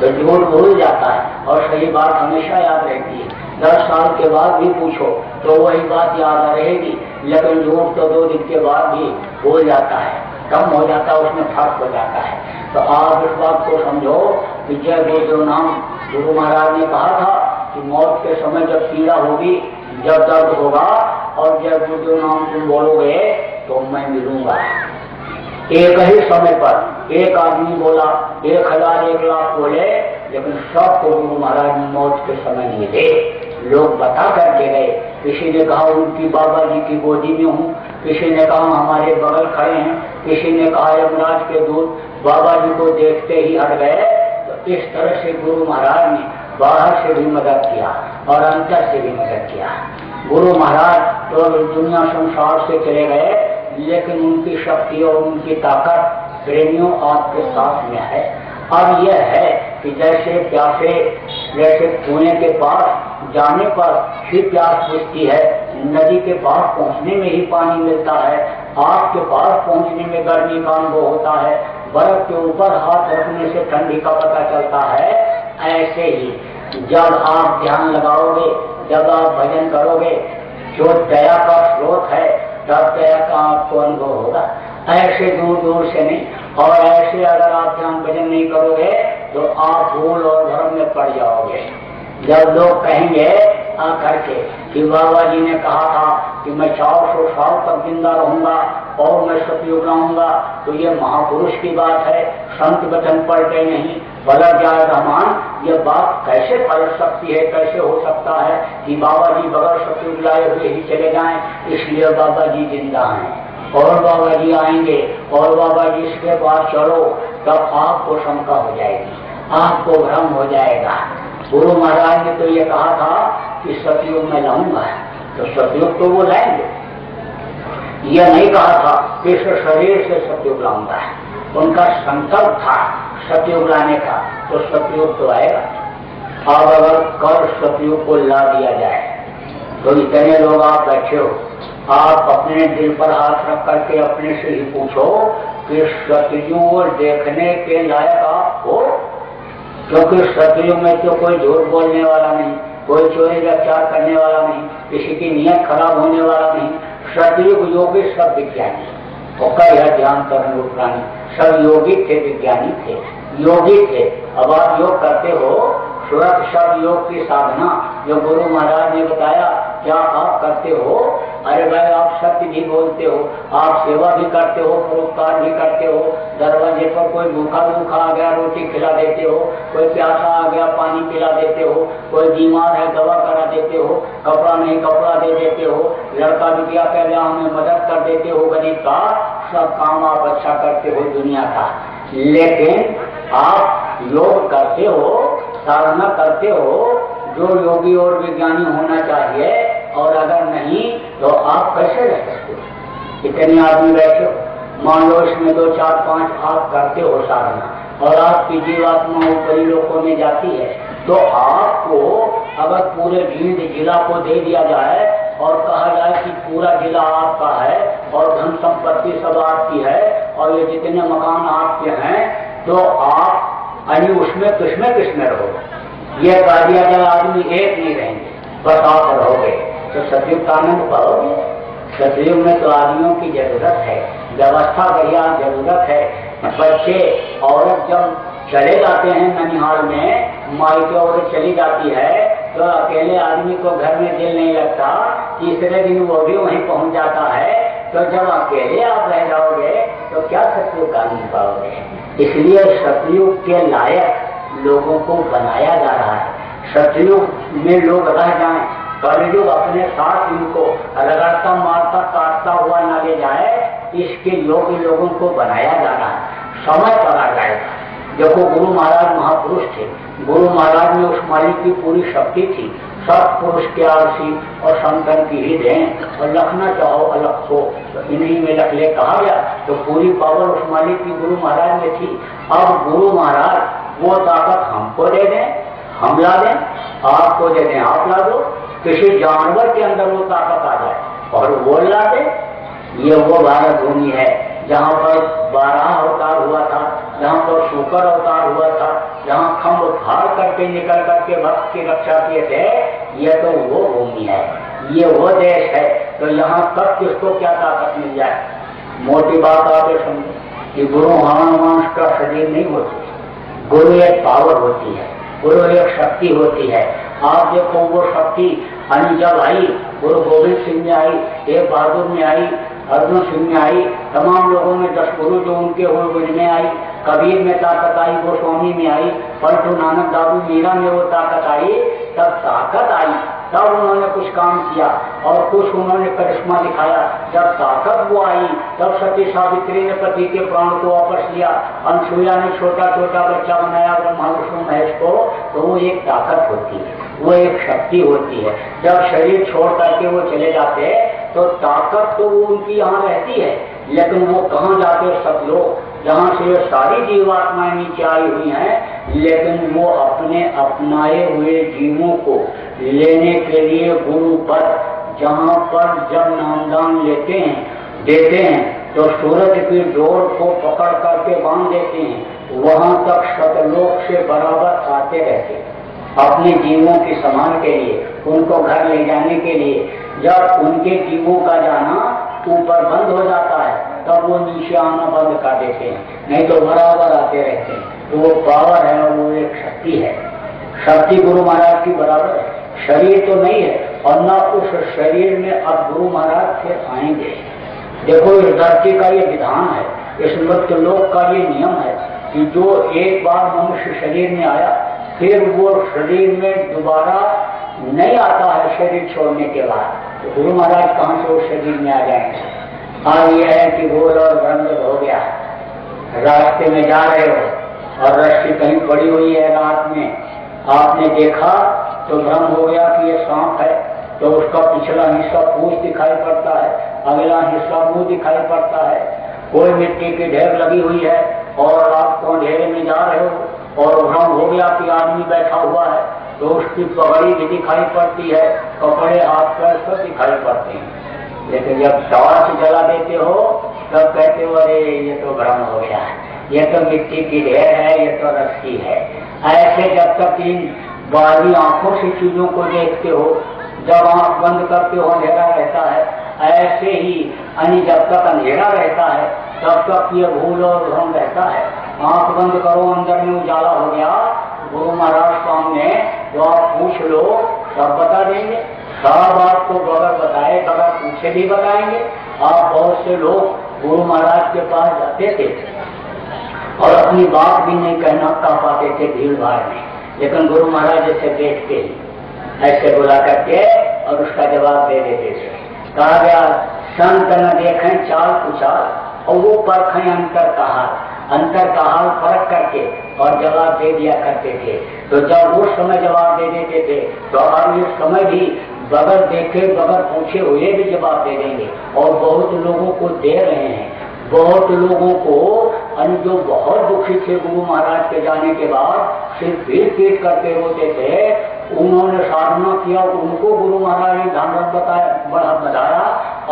तो झूठ भूल जाता है और सही बात हमेशा याद रहती है। दस साल के बाद भी पूछो तो वही बात याद रहेगी लेकिन झूठ तो दो दिन के बाद भी भूल जाता है कम हो जाता है उसमें फर्क हो जाता है। तो आप इस बात को समझो कि जय गुरुदेव नाम गुरु महाराज ने कहा था कि मौत के समय जब पीड़ा होगी जब दर्द होगा और जब गुरुदेव नाम तुम बोलोगे तो मैं मिलूंगा। एक ही समय पर एक आदमी बोला एक हजार एक लाख बोले लेकिन सबको गुरु महाराज ने मौत के समय नहीं दे लोग बता करके गए। किसी ने कहा उनकी बाबा जी की गोदी में हूँ किसी ने कहा हमारे बगल खड़े हैं किसी ने कहा यमराज के दूत बाबा जी को देखते ही हट गए। तो इस तरह से गुरु महाराज ने बाहर से भी मदद किया और अंतर से भी मदद किया। गुरु महाराज तो दुनिया संसार से चले गए लेकिन उनकी शक्ति और उनकी ताकत प्रेमियों आपके साथ में है। अब यह है कि जैसे प्यासे जैसे कुएं के पास जाने पर ही प्यास बुझती है नदी के पास पहुंचने में ही पानी मिलता है आपके पास पहुंचने में गर्मी का अनुभव होता है बर्फ के ऊपर हाथ रखने से ठंडी का पता चलता है। ऐसे ही जब आप ध्यान लगाओगे जब आप भजन करोगे जो दया का स्रोत है तब दया का आपको अनुभव होगा ऐसे दूर दूर से नहीं। और ऐसे अगर आप ध्यान भजन नहीं करोगे तो आप भूल और भ्रम में पड़ जाओगे। जब लोग कहेंगे आकर के कि बाबा जी ने कहा था कि मैं चार सौ साल तक जिंदा रहूंगा और मैं सतयुग रहूंगा तो ये महापुरुष की बात है संत वचन पलटे नहीं बलर जाए रहमान यह बात कैसे पलट सकती है, कैसे हो सकता है कि बाबा जी बगैर शक्ति लाए हुए ही चले जाएं। इसलिए बाबा जी जिंदा हैं और बाबा जी आएंगे और बाबा जी इसके बाद चलो, तब आपको शंका हो जाएगी, आपको भ्रम हो जाएगा। गुरु महाराज ने तो ये कहा था कि सतयुग में लाऊंगा, तो सतयुग तो वो लाएंगे। यह नहीं कहा था कि इस शरीर से सतयुग लाऊंगा, उनका संकल्प था सतयुग लाने का, तो सतयुग तो आएगा। अब अगर कल सतयुग को ला दिया जाए तो इतने लोग आप बैठे हो, आप अपने दिल पर हाथ रख करके अपने से ही पूछो कि सतयुग देखने के लायक आप हो? क्योंकि सतयुग में तो कोई झूठ बोलने वाला नहीं, कोई चोरी रफ्तार करने वाला नहीं, किसी की नीयत खराब होने वाला नहीं। सतयुग योगी सब विज्ञानी और यह ध्यान करने उपरानी सब योगी थे, विज्ञानी थे, योगी थे। अब आप योग करते हो, सुरत सब योग की साधना जो गुरु महाराज ने बताया क्या आप करते हो? अरे भाई, आप सत्य भी बोलते हो, आप सेवा भी करते हो, परोपकार भी करते हो, दरवाजे पर कोई भूखा भूखा आ गया रोटी खिला देते हो, कोई प्यासा आ गया पानी पिला देते हो, कोई बीमार है दवा करा देते हो, कपड़ा नहीं कपड़ा दे देते हो, लड़का बिटिया कह गया हमें मदद कर देते हो गरीब का। सब काम आप अच्छा करते हो दुनिया का, लेकिन आप योग करते हो, साधना करते हो जो योगी और विज्ञानी होना चाहिए, और अगर नहीं तो आप कैसे रह सकते हो? इतने आदमी बैठे हो, मान लो इसमें दो चार पांच आप करते हो साधना और आपकी जीवात्मा ऊपरी लोगों में जाती है, तो आपको अगर पूरे भीड़ जिला को दे दिया जाए और कहा जाए कि पूरा जिला आपका है और धन संपत्ति सब आपकी है और ये जितने मकान आपके हैं, तो आप यानी उसमें किसमें किसमें रहोगे? ये कह दिया जाए आदमी एक नहीं रहेंगे, बस आप रहोगे। तो सतयुग का आनंद पाओगे? सतयुग में तो आदमियों की जरूरत है, व्यवस्था बढ़िया जरूरत है। बच्चे औरत जब चले जाते हैं ननिहाल में, मायके औरत चली जाती है तो अकेले आदमी को घर में दिल नहीं लगता, तीसरे दिन वो भी वहीं पहुंच जाता है। तो जब अकेले आप रह जाओगे तो क्या सतयुग का आनंद पाओगे? इसलिए सतयुग के लायक लोगों को बनाया जा रहा है, सतयुग में लोग रह जाए। कलयुग अपने साथ इनको रगड़ता मारता काटता हुआ न ले जाए, इसके योग्य लोगों को बनाया जाना समय पर आ जाएगा। देखो गुरु महाराज महापुरुष थे, गुरु महाराज में उस मालिक की पूरी शक्ति थी, सब पुरुष के आलसी और संतन की ही दें और लखना चाहो अलग हो, इन्हीं में लख ले कहा गया। तो पूरी पावर उस मालिक की गुरु महाराज में थी। अब गुरु महाराज वो ताकत हमको दे दें, हम ला दें, आपको दे दें आप ला दो, किसी जानवर के अंदर वो ताकत आ जाए और वो ला दे। ये वो भारत भूमि है जहाँ पर बारह अवतार हुआ था, जहाँ पर शूकर अवतार हुआ था, जहाँ खम्भ उखाड़ करके निकल करके भक्त की रक्षा किए थे। ये तो वो भूमि है, ये वो देश है। तो यहाँ तक किसको क्या ताकत मिल जाए? मोटी बात आप ये समझो कि गुरु हमारा मांस का शरीर नहीं होती, गुरु एक पावर होती है, गुरु एक शक्ति होती है। आप देखो वो शक्ति जब आई गुरु गोविंद सिंह में आई, एक बहादुर में आई, अर्जुन सिंह में आई, तमाम लोगों में दस गुरु जो उनके हुए उनमें आई, कबीर में ताकत आई, गोस्वामी में आई, पलटू नानक दादू मीरा में वो ताकत आई। तब ताकत आई, तब उन्होंने कुछ काम किया और कुछ उन्होंने करिश्मा दिखाया। जब ताकत वो आई तब सती सावित्री ने पति के प्राण को वापस लिया, अनसुया ने छोटा छोटा बच्चा बनाया ब्रह्मा विष्णु महेश को। तो वो एक ताकत होती है, वो एक शक्ति होती है। जब शरीर छोड़ करके वो चले जाते तो ताकत तो वो उनकी यहाँ रहती है, लेकिन वो कहाँ जाते? सब लोग जहाँ से ये सारी जीवात्माएं नीचे आई हुई हैं, लेकिन वो अपने अपनाए हुए जीवों को लेने के लिए गुरु पर, जहाँ पर जब नामदान लेते हैं देते हैं तो सूरज की डोर को पकड़ करके बांध देते हैं, वहाँ तक सतलोक से बराबर आते रहते हैं अपने जीवों की संभाल के लिए, उनको घर ले जाने के लिए। जब उनके जीवों का जाना ऊपर बंद हो जाता है तब वो नीचे आना बंद कर देते हैं, नहीं तो बराबर आते रहते हैं। तो वो पावर है, वो एक शक्ति है, शक्ति गुरु महाराज की बराबर है। शरीर तो नहीं है और न उस शरीर में अब गुरु महाराज फिर आएंगे। देखो इस धरती का ये विधान है, इस मृत्यु लोक का ये नियम है कि जो एक बार मनुष्य शरीर में आया फिर वो शरीर में दोबारा नहीं आता है शरीर छोड़ने के बाद, तो गुरु महाराज कहाँ से वो शरीर में आ जाएंगे। हाँ, यह है कि भूल और भ्रम हो गया, रास्ते में जा रहे हो और रस्सी कहीं पड़ी हुई है रात में, आपने देखा तो भ्रम हो गया कि ये सांप है, तो उसका पिछला हिस्सा पूछ दिखाई पड़ता है, अगला हिस्सा मुंह दिखाई पड़ता है, कोई मिट्टी की ढेर लगी हुई है और आप ढेर में जा रहे हो और भ्रम हो गया कि आदमी बैठा हुआ है, तो उसकी पगड़ी भी दिखाई पड़ती है, कपड़े हाथ पर सब दिखाई पड़ते हैं। लेकिन जब श्वास जला देते हो तब कहते हो अरे ये तो भ्रम हो गया है, ये तो मिट्टी की ढेर है, ये तो रस्सी है। ऐसे जब तक इन बाहरी आंखों से चीजों को देखते हो, जब आंख बंद करते हो अंधेरा रहता है, ऐसे ही यानी जब तक अंधेरा रहता है तब तक ये भूल और भ्रम रहता है। आंख बंद करो, अंदर में उजाला हो गया, गुरु महाराज सामने, तो आप पूछ लो सब बता देंगे, सब आपको बगैर बताए बगैर पूछे भी बताएंगे। आप बहुत से लोग गुरु महाराज के पास जाते थे और अपनी बात भी नहीं कहना पा पाते थे भीड़ भाड़ में, लेकिन गुरु महाराज जैसे बैठ के ही ऐसे बुला करके और उसका जवाब दे देते थे। कहा गया संत न देखें चाल कुचाल और वो परखें अंतर का हाल, अंतर का हाल परख करके और जवाब दे दिया करते थे। तो जब उस समय जवाब दे देते थे तो अब इस समय भी बगैर देखे बगैर पूछे हुए भी जवाब दे देंगे, और बहुत लोगों को दे रहे हैं। बहुत लोगों को अन जो बहुत दुखी थे गुरु महाराज के जाने के बाद, सिर्फ पीट पीट करते रोते थे, उन्होंने साधना किया, उनको गुरु महाराज ने धाम बताया, बड़ा बताया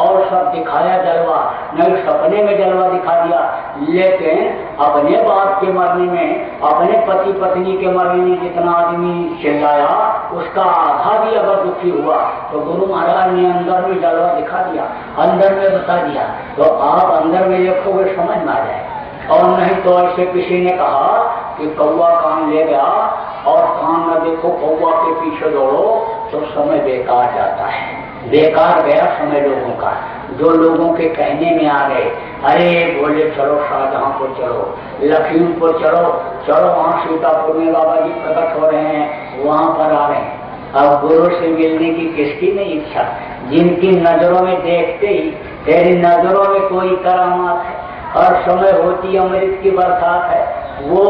और सब दिखाया जलवा, नहीं सपने में जलवा दिखा दिया, लेकिन अपने बाप के मरने में, अपने पति पत्नी के मरने में जितना आदमी चिल्लाया उसका आधा भी अगर दुखी हुआ तो गुरु महाराज ने अंदर में जलवा दिखा दिया, अंदर में बता दिया। तो आप अंदर में देखोगे समझ में आ जाए, और नहीं तो ऐसे किसी ने कहा कि कौवा कान ले गया और कान न देखो कौवा के पीछे दौड़ो, तो समय बेकार जाता है, बेकार गया समय लोगों का, जो लोगों के कहने में आ गए। अरे बोले चलो शाहजहां को चलो, लखीमपुर चलो, चलो वहाँ सीतापुर में बाबा जी प्रकट हो रहे हैं, वहाँ पर आ रहे हैं। अब गुरु से मिलने की किसकी नहीं इच्छा, जिनकी नजरों में देखते ही तेरी नजरों में कोई करामात है, हर समय होती अमृत की बरसात है, वो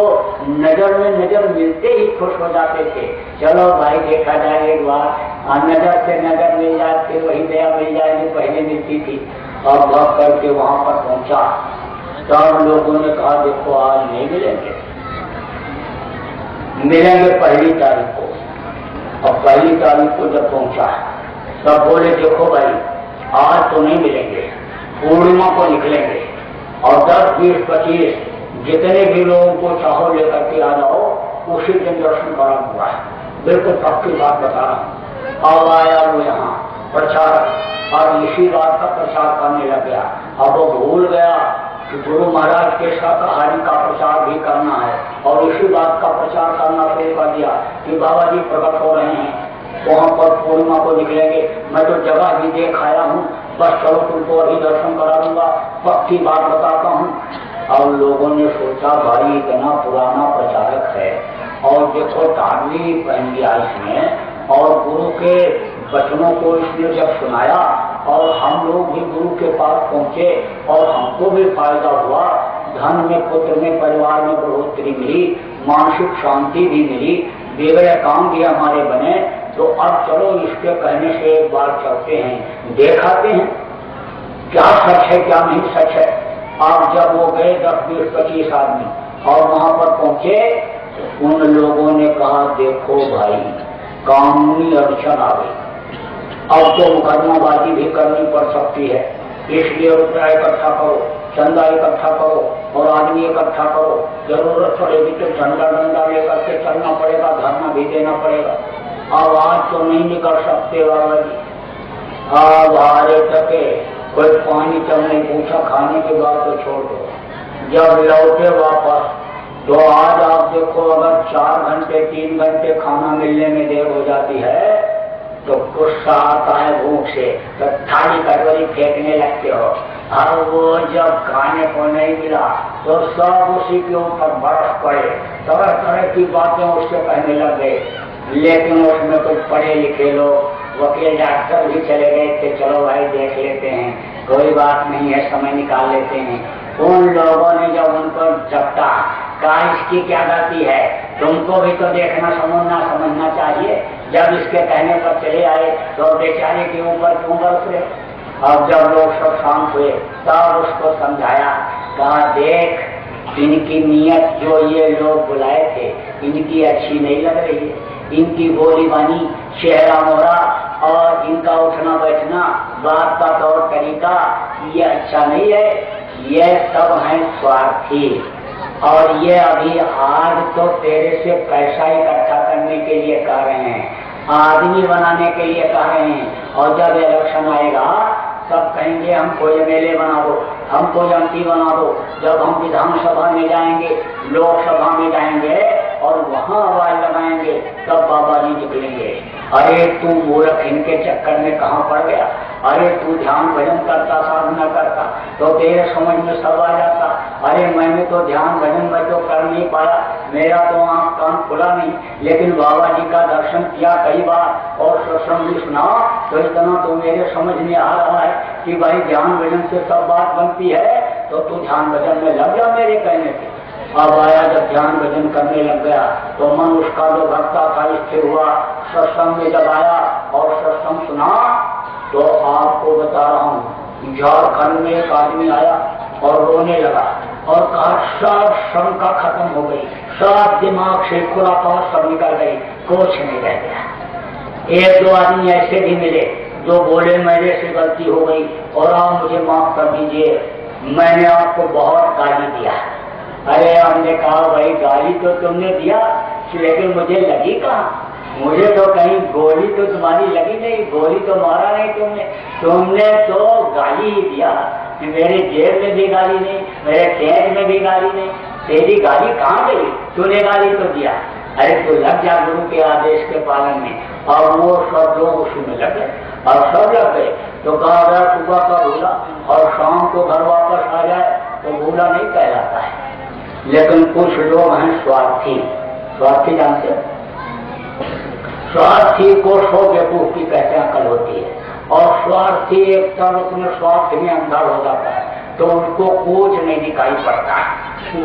नजर में नजर मिलते ही खुश हो जाते थे। चलो भाई देखा जाए एक बार, नजर से नजर मिल जाती, वही दया मिल जाए जो पहले मिलती थी। और वह करके वहाँ पर पहुँचा, तब लोगों ने कहा देखो आज नहीं मिलेंगे, मिलेंगे पहली तारीख को। और पहली तारीख को जब पहुँचा तब बोले देखो भाई आज तो नहीं मिलेंगे, पूर्णिमा को निकलेंगे और दस बीस पच्चीस जितने भी लोगों को चाहो लेकर के आ जाओ, उसी दिन दर्शन करा हुआ है, बिल्कुल पक्की बात बता रहा हूँ। अब आया वो यहाँ प्रचार और इसी बात का प्रचार करने लग गया। अब वो भूल गया कि गुरु महाराज के शाकाहारी का प्रचार भी करना है, और इसी बात का प्रचार करना शुरू कर दिया कि बाबा जी प्रकट हो रहे हैं, वहाँ पर पूर्णिमा को निकलेंगे, मैं तो जगह भी देख आया हूँ, बस चलो तुमको अभी दर्शन करा दूंगा, पक्की बात बताता हूँ। और लोगों ने सोचा भाई इतना पुराना प्रचारक है और देखो टांगी पहन लिया इसने, और गुरु के वचनों को इसने जब सुनाया और हम लोग भी गुरु के पास पहुँचे और हमको भी फायदा हुआ, धन में पुत्र में परिवार में बढ़ोतरी मिली, मानसिक शांति भी मिली, बिगड़े काम भी हमारे बने, तो अब चलो इसके कहने से एक बार चलते हैं, देखाते हैं क्या सच है क्या नहीं सच है। आप जब वो गए दस बीस पच्चीस आदमी और वहाँ पर पहुँचे, उन लोगों ने कहा देखो भाई कानूनी अड़चन आ गई, अब तो मुकदमाबाजी भी करनी पड़ सकती है, इसलिए रुपया इकट्ठा करो, चंदा इकट्ठा करो और आदमी इकट्ठा करो, जरूरत पड़ेगी तो झंडा डंडा लेकर के चलना पड़ेगा, धरना भी देना पड़ेगा, अब आज तो नहीं निकल सकते बाबा जी। अब आ रहे थके, कोई पानी तक नहीं पूछा, खाने के बाद तो छोड़ दो। जब लौटे वापस तो आज आप देखो अगर चार घंटे तीन घंटे खाना मिलने में देर हो जाती है तो गुस्सा आता है, भूख से तो थाली कटोरी फेंकने लगते हो। अब वो जब खाने को नहीं मिला तो सब उसी के ऊपर बरस पड़े, तरह तरह की बातें उसके कहने लग गए। लेकिन उसमें कुछ पढ़े लिखे लोग वकील डॉक्टर भी चले गए कि चलो भाई देख लेते हैं, कोई बात नहीं है, समय निकाल लेते हैं। उन लोगों ने जब उनको झपटा, कहा इसकी क्या गलती है, तुमको भी तो देखना समझना समझना चाहिए। जब इसके कहने पर चले आए तो बेचारे के ऊपर क्यों बरस रहे। अब जब लोग सब शांत हुए तब उसको समझाया, कहा देख इनकी नियत जो ये लोग बुलाए थे इनकी अच्छी नहीं लग रही है, इनकी बोली बानी, चेहरा मोहरा और इनका उठना बैठना, बात का तौर तरीका ये अच्छा नहीं है। ये सब हैं स्वार्थी और ये अभी आज तो तेरे से पैसा इकट्ठा करने के लिए कह रहे हैं, आदमी बनाने के लिए कह रहे हैं, और जब इलेक्शन आएगा सब कहेंगे हमको एमएलए बना दो, हमको एमपी बना दो। जब हम विधानसभा में जाएंगे, लोकसभा में जाएंगे और वहाँ आवाज लगाएंगे तब बाबा जी निकलेंगे। अरे तू मूर्ख इनके चक्कर में कहाँ पड़ गया, अरे तू ध्यान भजन करता साधना करता तो तेरे समझ में सब आ जाता। अरे मैंने तो ध्यान भजन में तो कर नहीं पाया, मेरा तो आँख कान खुला नहीं, लेकिन बाबा जी का दर्शन किया कई बार और सत्संग भी सुना, तो इतना तो मेरे समझ में आ रहा है कि भाई ध्यान भजन से सब बात बनती है, तो तू ध्यान भजन में लग जा मेरे कहने से। अब आया जब ध्यान भजन करने लग गया तो मन उसका जो भक्ता था स्थिर हुआ। सत्संग में जब आया और सत्संग सुना तो आपको बता रहा हूँ, झारखंड में एक आदमी आया और रोने लगा और कहा सब शंका खत्म हो गई, सब दिमाग से खुरापात सब निकल गई, कुछ नहीं रह गया। एक दो आदमी ऐसे भी मिले जो बोले मेरे से गलती हो गई और आप मुझे माफ कर दीजिए, मैंने आपको बहुत गाली दिया। अरे हमने कहा भाई गाली तो तुमने दिया लेकिन मुझे लगी कहाँ, मुझे तो कहीं गोली तो तुम्हारी लगी नहीं, गोली तो मारा नहीं तुमने, तुमने तो गाली ही दिया। मेरे जेब में भी गाली नहीं, मेरे टैंक में भी गाली नहीं, तेरी गाली कहाँ गई, तूने गाली तो दिया। अरे तू लग जा गुरु के आदेश के पालन में, और वो सब लोग उसी में लग गए और सब लग गए। तो कहा अगर सुबह का भूला और शाम को घर वापस आ जाए तो भूला नहीं कहलाता है। लेकिन कुछ लोग हैं स्वार्थी, स्वार्थी जानते हैं, स्वार्थी को सौ बेवकूफ की कहते अकल होती है, और स्वार्थी एक तरफ अपने स्वार्थ में अंधा हो जाता है तो उनको कुछ नहीं दिखाई पड़ता।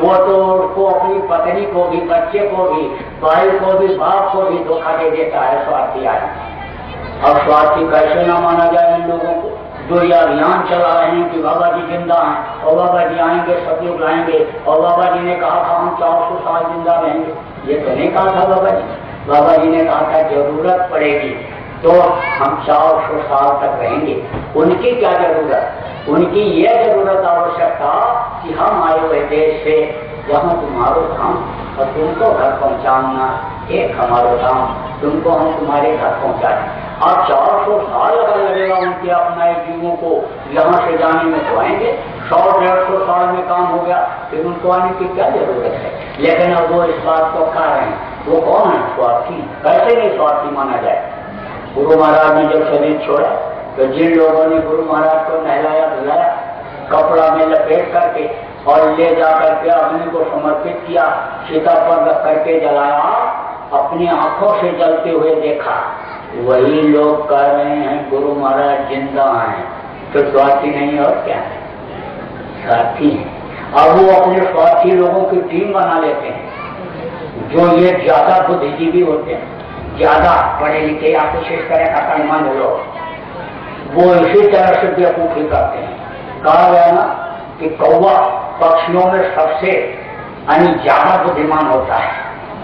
वो तो उनको अपनी पत्नी को भी, बच्चे को भी, भाई को भी, बाप को भी धोखा दे देता है स्वार्थी आदमी। अब स्वार्थी कैसे ना माना जाए इन लोगों को जो ये अभियान चला रहे हैं कि बाबा जी जिंदा हैं और बाबा जी आएंगे सब लोग लाएंगे और बाबा जी ने कहा था हम चार सौ साल जिंदा रहेंगे। ये तो नहीं कहा था बाबा जी, बाबा जी ने कहा था जरूरत पड़ेगी तो हम चार सौ साल तक रहेंगे। उनकी क्या जरूरत, उनकी यह जरूरत आवश्यक था कि हम आए हुए देश से जहाँ तुम्हारो काम और तुमको घर पहुँचाना एक हमारो काम, तुमको हम तुम्हारे घर पहुँचाएं। आप चार सौ साल अगर लगेगा उनके अपना जीवों को यहाँ से जाने में तो आएंगे, सौ डेढ़ सौ साल में काम हो गया, फिर उनको आने की क्या जरूरत है। लेकिन अब वो इस बात को कह रहे हैं, वो कौन है स्वार्थी, कैसे नहीं स्वार्थी माना जाए। गुरु महाराज ने जब शरीर छोड़ा तो जिन लोगों ने गुरु महाराज को नहलाया धुलाया कपड़ा में लपेट करके और ले जा करके अग्नि को समर्पित किया, सीता पर रख करके जलाया, अपनी आंखों से जलते हुए देखा, वही लोग कह रहे हैं गुरु महाराज जिंदा हैं। तो स्वार्थी नहीं और क्या है, स्वार्थी है। अब वो अपने स्वार्थी लोगों की टीम बना लेते हैं जो ये ज्यादा बुद्धिजीवी होते हैं, ज्यादा पढ़े लिखे या कुछ इस तरह का सम्मान हो, वो इसी तरह से बेवकूफी करते हैं। कहा गया ना कि कौवा पक्षियों में सबसे यानी ज्यादा बुद्धिमान होता है,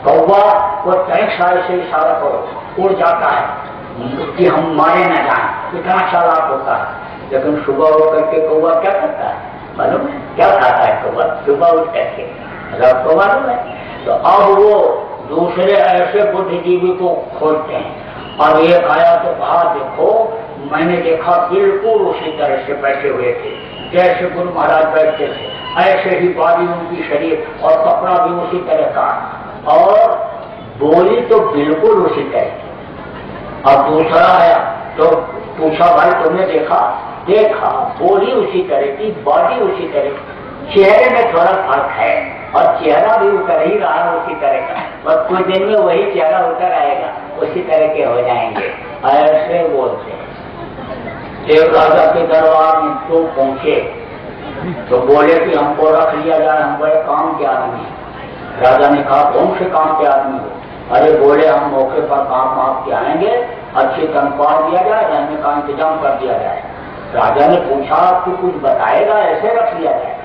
कौवा को तरह साल से इशारा करो उड़ जाता है कि हम मारे न जाए, इतना चालाक होता है। लेकिन सुबह होकर के कौवा क्या करता है मालूम है, क्या खाता है कौवा सुबह उठ करके, रब को मालूम है। तो अब वो दूसरे ऐसे बुद्धिजीवी को खोजते हैं। और एक आया तो कहा देखो मैंने देखा बिल्कुल उसी तरह से बैठे हुए थे जैसे गुरु महाराज बैठते थे, ऐसे ही बाली उनकी शरीर और कपड़ा भी उसी तरह का और बोली तो बिल्कुल उसी तरह। अब दूसरा आया तो पूछा भाई तुमने देखा, देखा बोली उसी तरह की, बॉडी उसी तरह की। चेहरे में थोड़ा फर्क है और चेहरा भी उतर ही रहा है उसी तरह का, और कुछ दिन में वही चेहरा उतर आएगा, उसी तरह के हो जाएंगे। और ऐसे बोलते देव राजा के दरबार में तो पहुंचे तो बोले कि हमको रख लिया जाए, हम बड़े काम के आदमी। राजा ने कहा कौन से काम के आदमी हो? अरे बोले हम मौके पर काम आप के आएंगे, अच्छी तनख्वाह दिया जाए, रहने का इंतजाम कर दिया जाए। राजा ने पूछा आपको कुछ बताएगा ऐसे रख लिया जाए?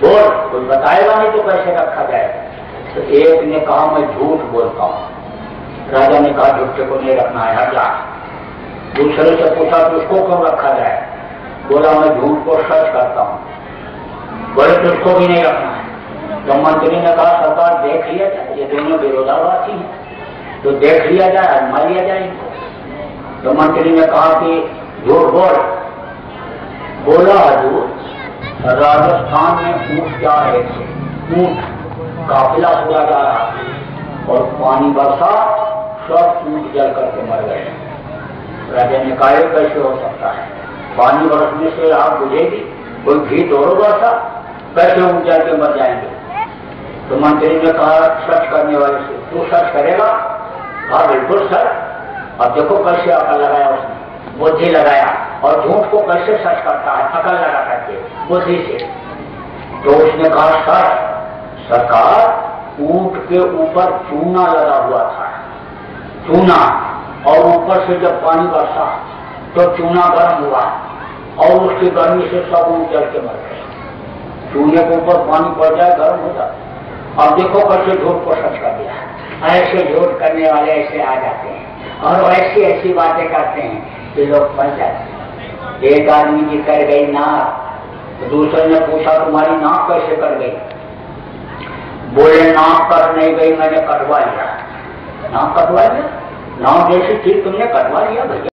बोल कुछ बताएगा नहीं तो कैसे रखा जाएगा? तो एक ने कहा मैं झूठ बोलता हूँ। राजा ने कहा झूठे को नहीं रखना है, हट जा। दूसरे से पूछा तो उसको क्यों रखा जाए? बोला मैं झूठ को सच करता हूँ। बोले तुझको भी नहीं रखना है। तो मंत्री ने कहा सरकार देख लिया जाए, ये दोनों विरोधाभासी हैं, तो देख लिया जाए मार लिया जाए। तो मंत्री ने कहा कि झूठ बोल। बोला हजूर राजस्थान में ऊँट जा रहे थे, ऊँट काफिला हुआ जा रहा था और पानी बरसा, सब ऊँट जल करके मर गए। राजा ने कहा कैसे हो सकता है, पानी बरसने से आग बुझेगी, कोई घी दौड़ो बरसा, कैसे ऊँट जल के मर जाएंगे? तो मंत्री ने कहा सच करने वाले से तू सच करेगा? हाँ बिल्कुल सर। अब देखो कैसे अकल लगाया उसने, बुद्धि लगाया, और झूठ को कैसे सच करता है अकल लगा करके बुद्धि से। तो उसने कहा सर सरकार ऊँट के ऊपर चूना लगा हुआ था, चूना, और ऊपर से जब पानी बरसा तो चूना गर्म हुआ और उसकी गर्मी से सब ऊँट जल के मर गए। चूने के ऊपर पानी पड़ जाए गर्म हो जाए। अब देखो कैसे झूठ को सच कर दिया। ऐसे झूठ करने वाले ऐसे आ जाते हैं और ऐसी ऐसी बातें करते हैं कि लोग फंस जाते हैं। एक आदमी की कर गई नाक, दूसरे ने पूछा तुम्हारी नाक कैसे कर गई? बोले नाक कर नहीं गई, मैंने कटवा लिया। नाक कटवा लिया? नाक जैसी थी तुमने कटवा लिया भैया।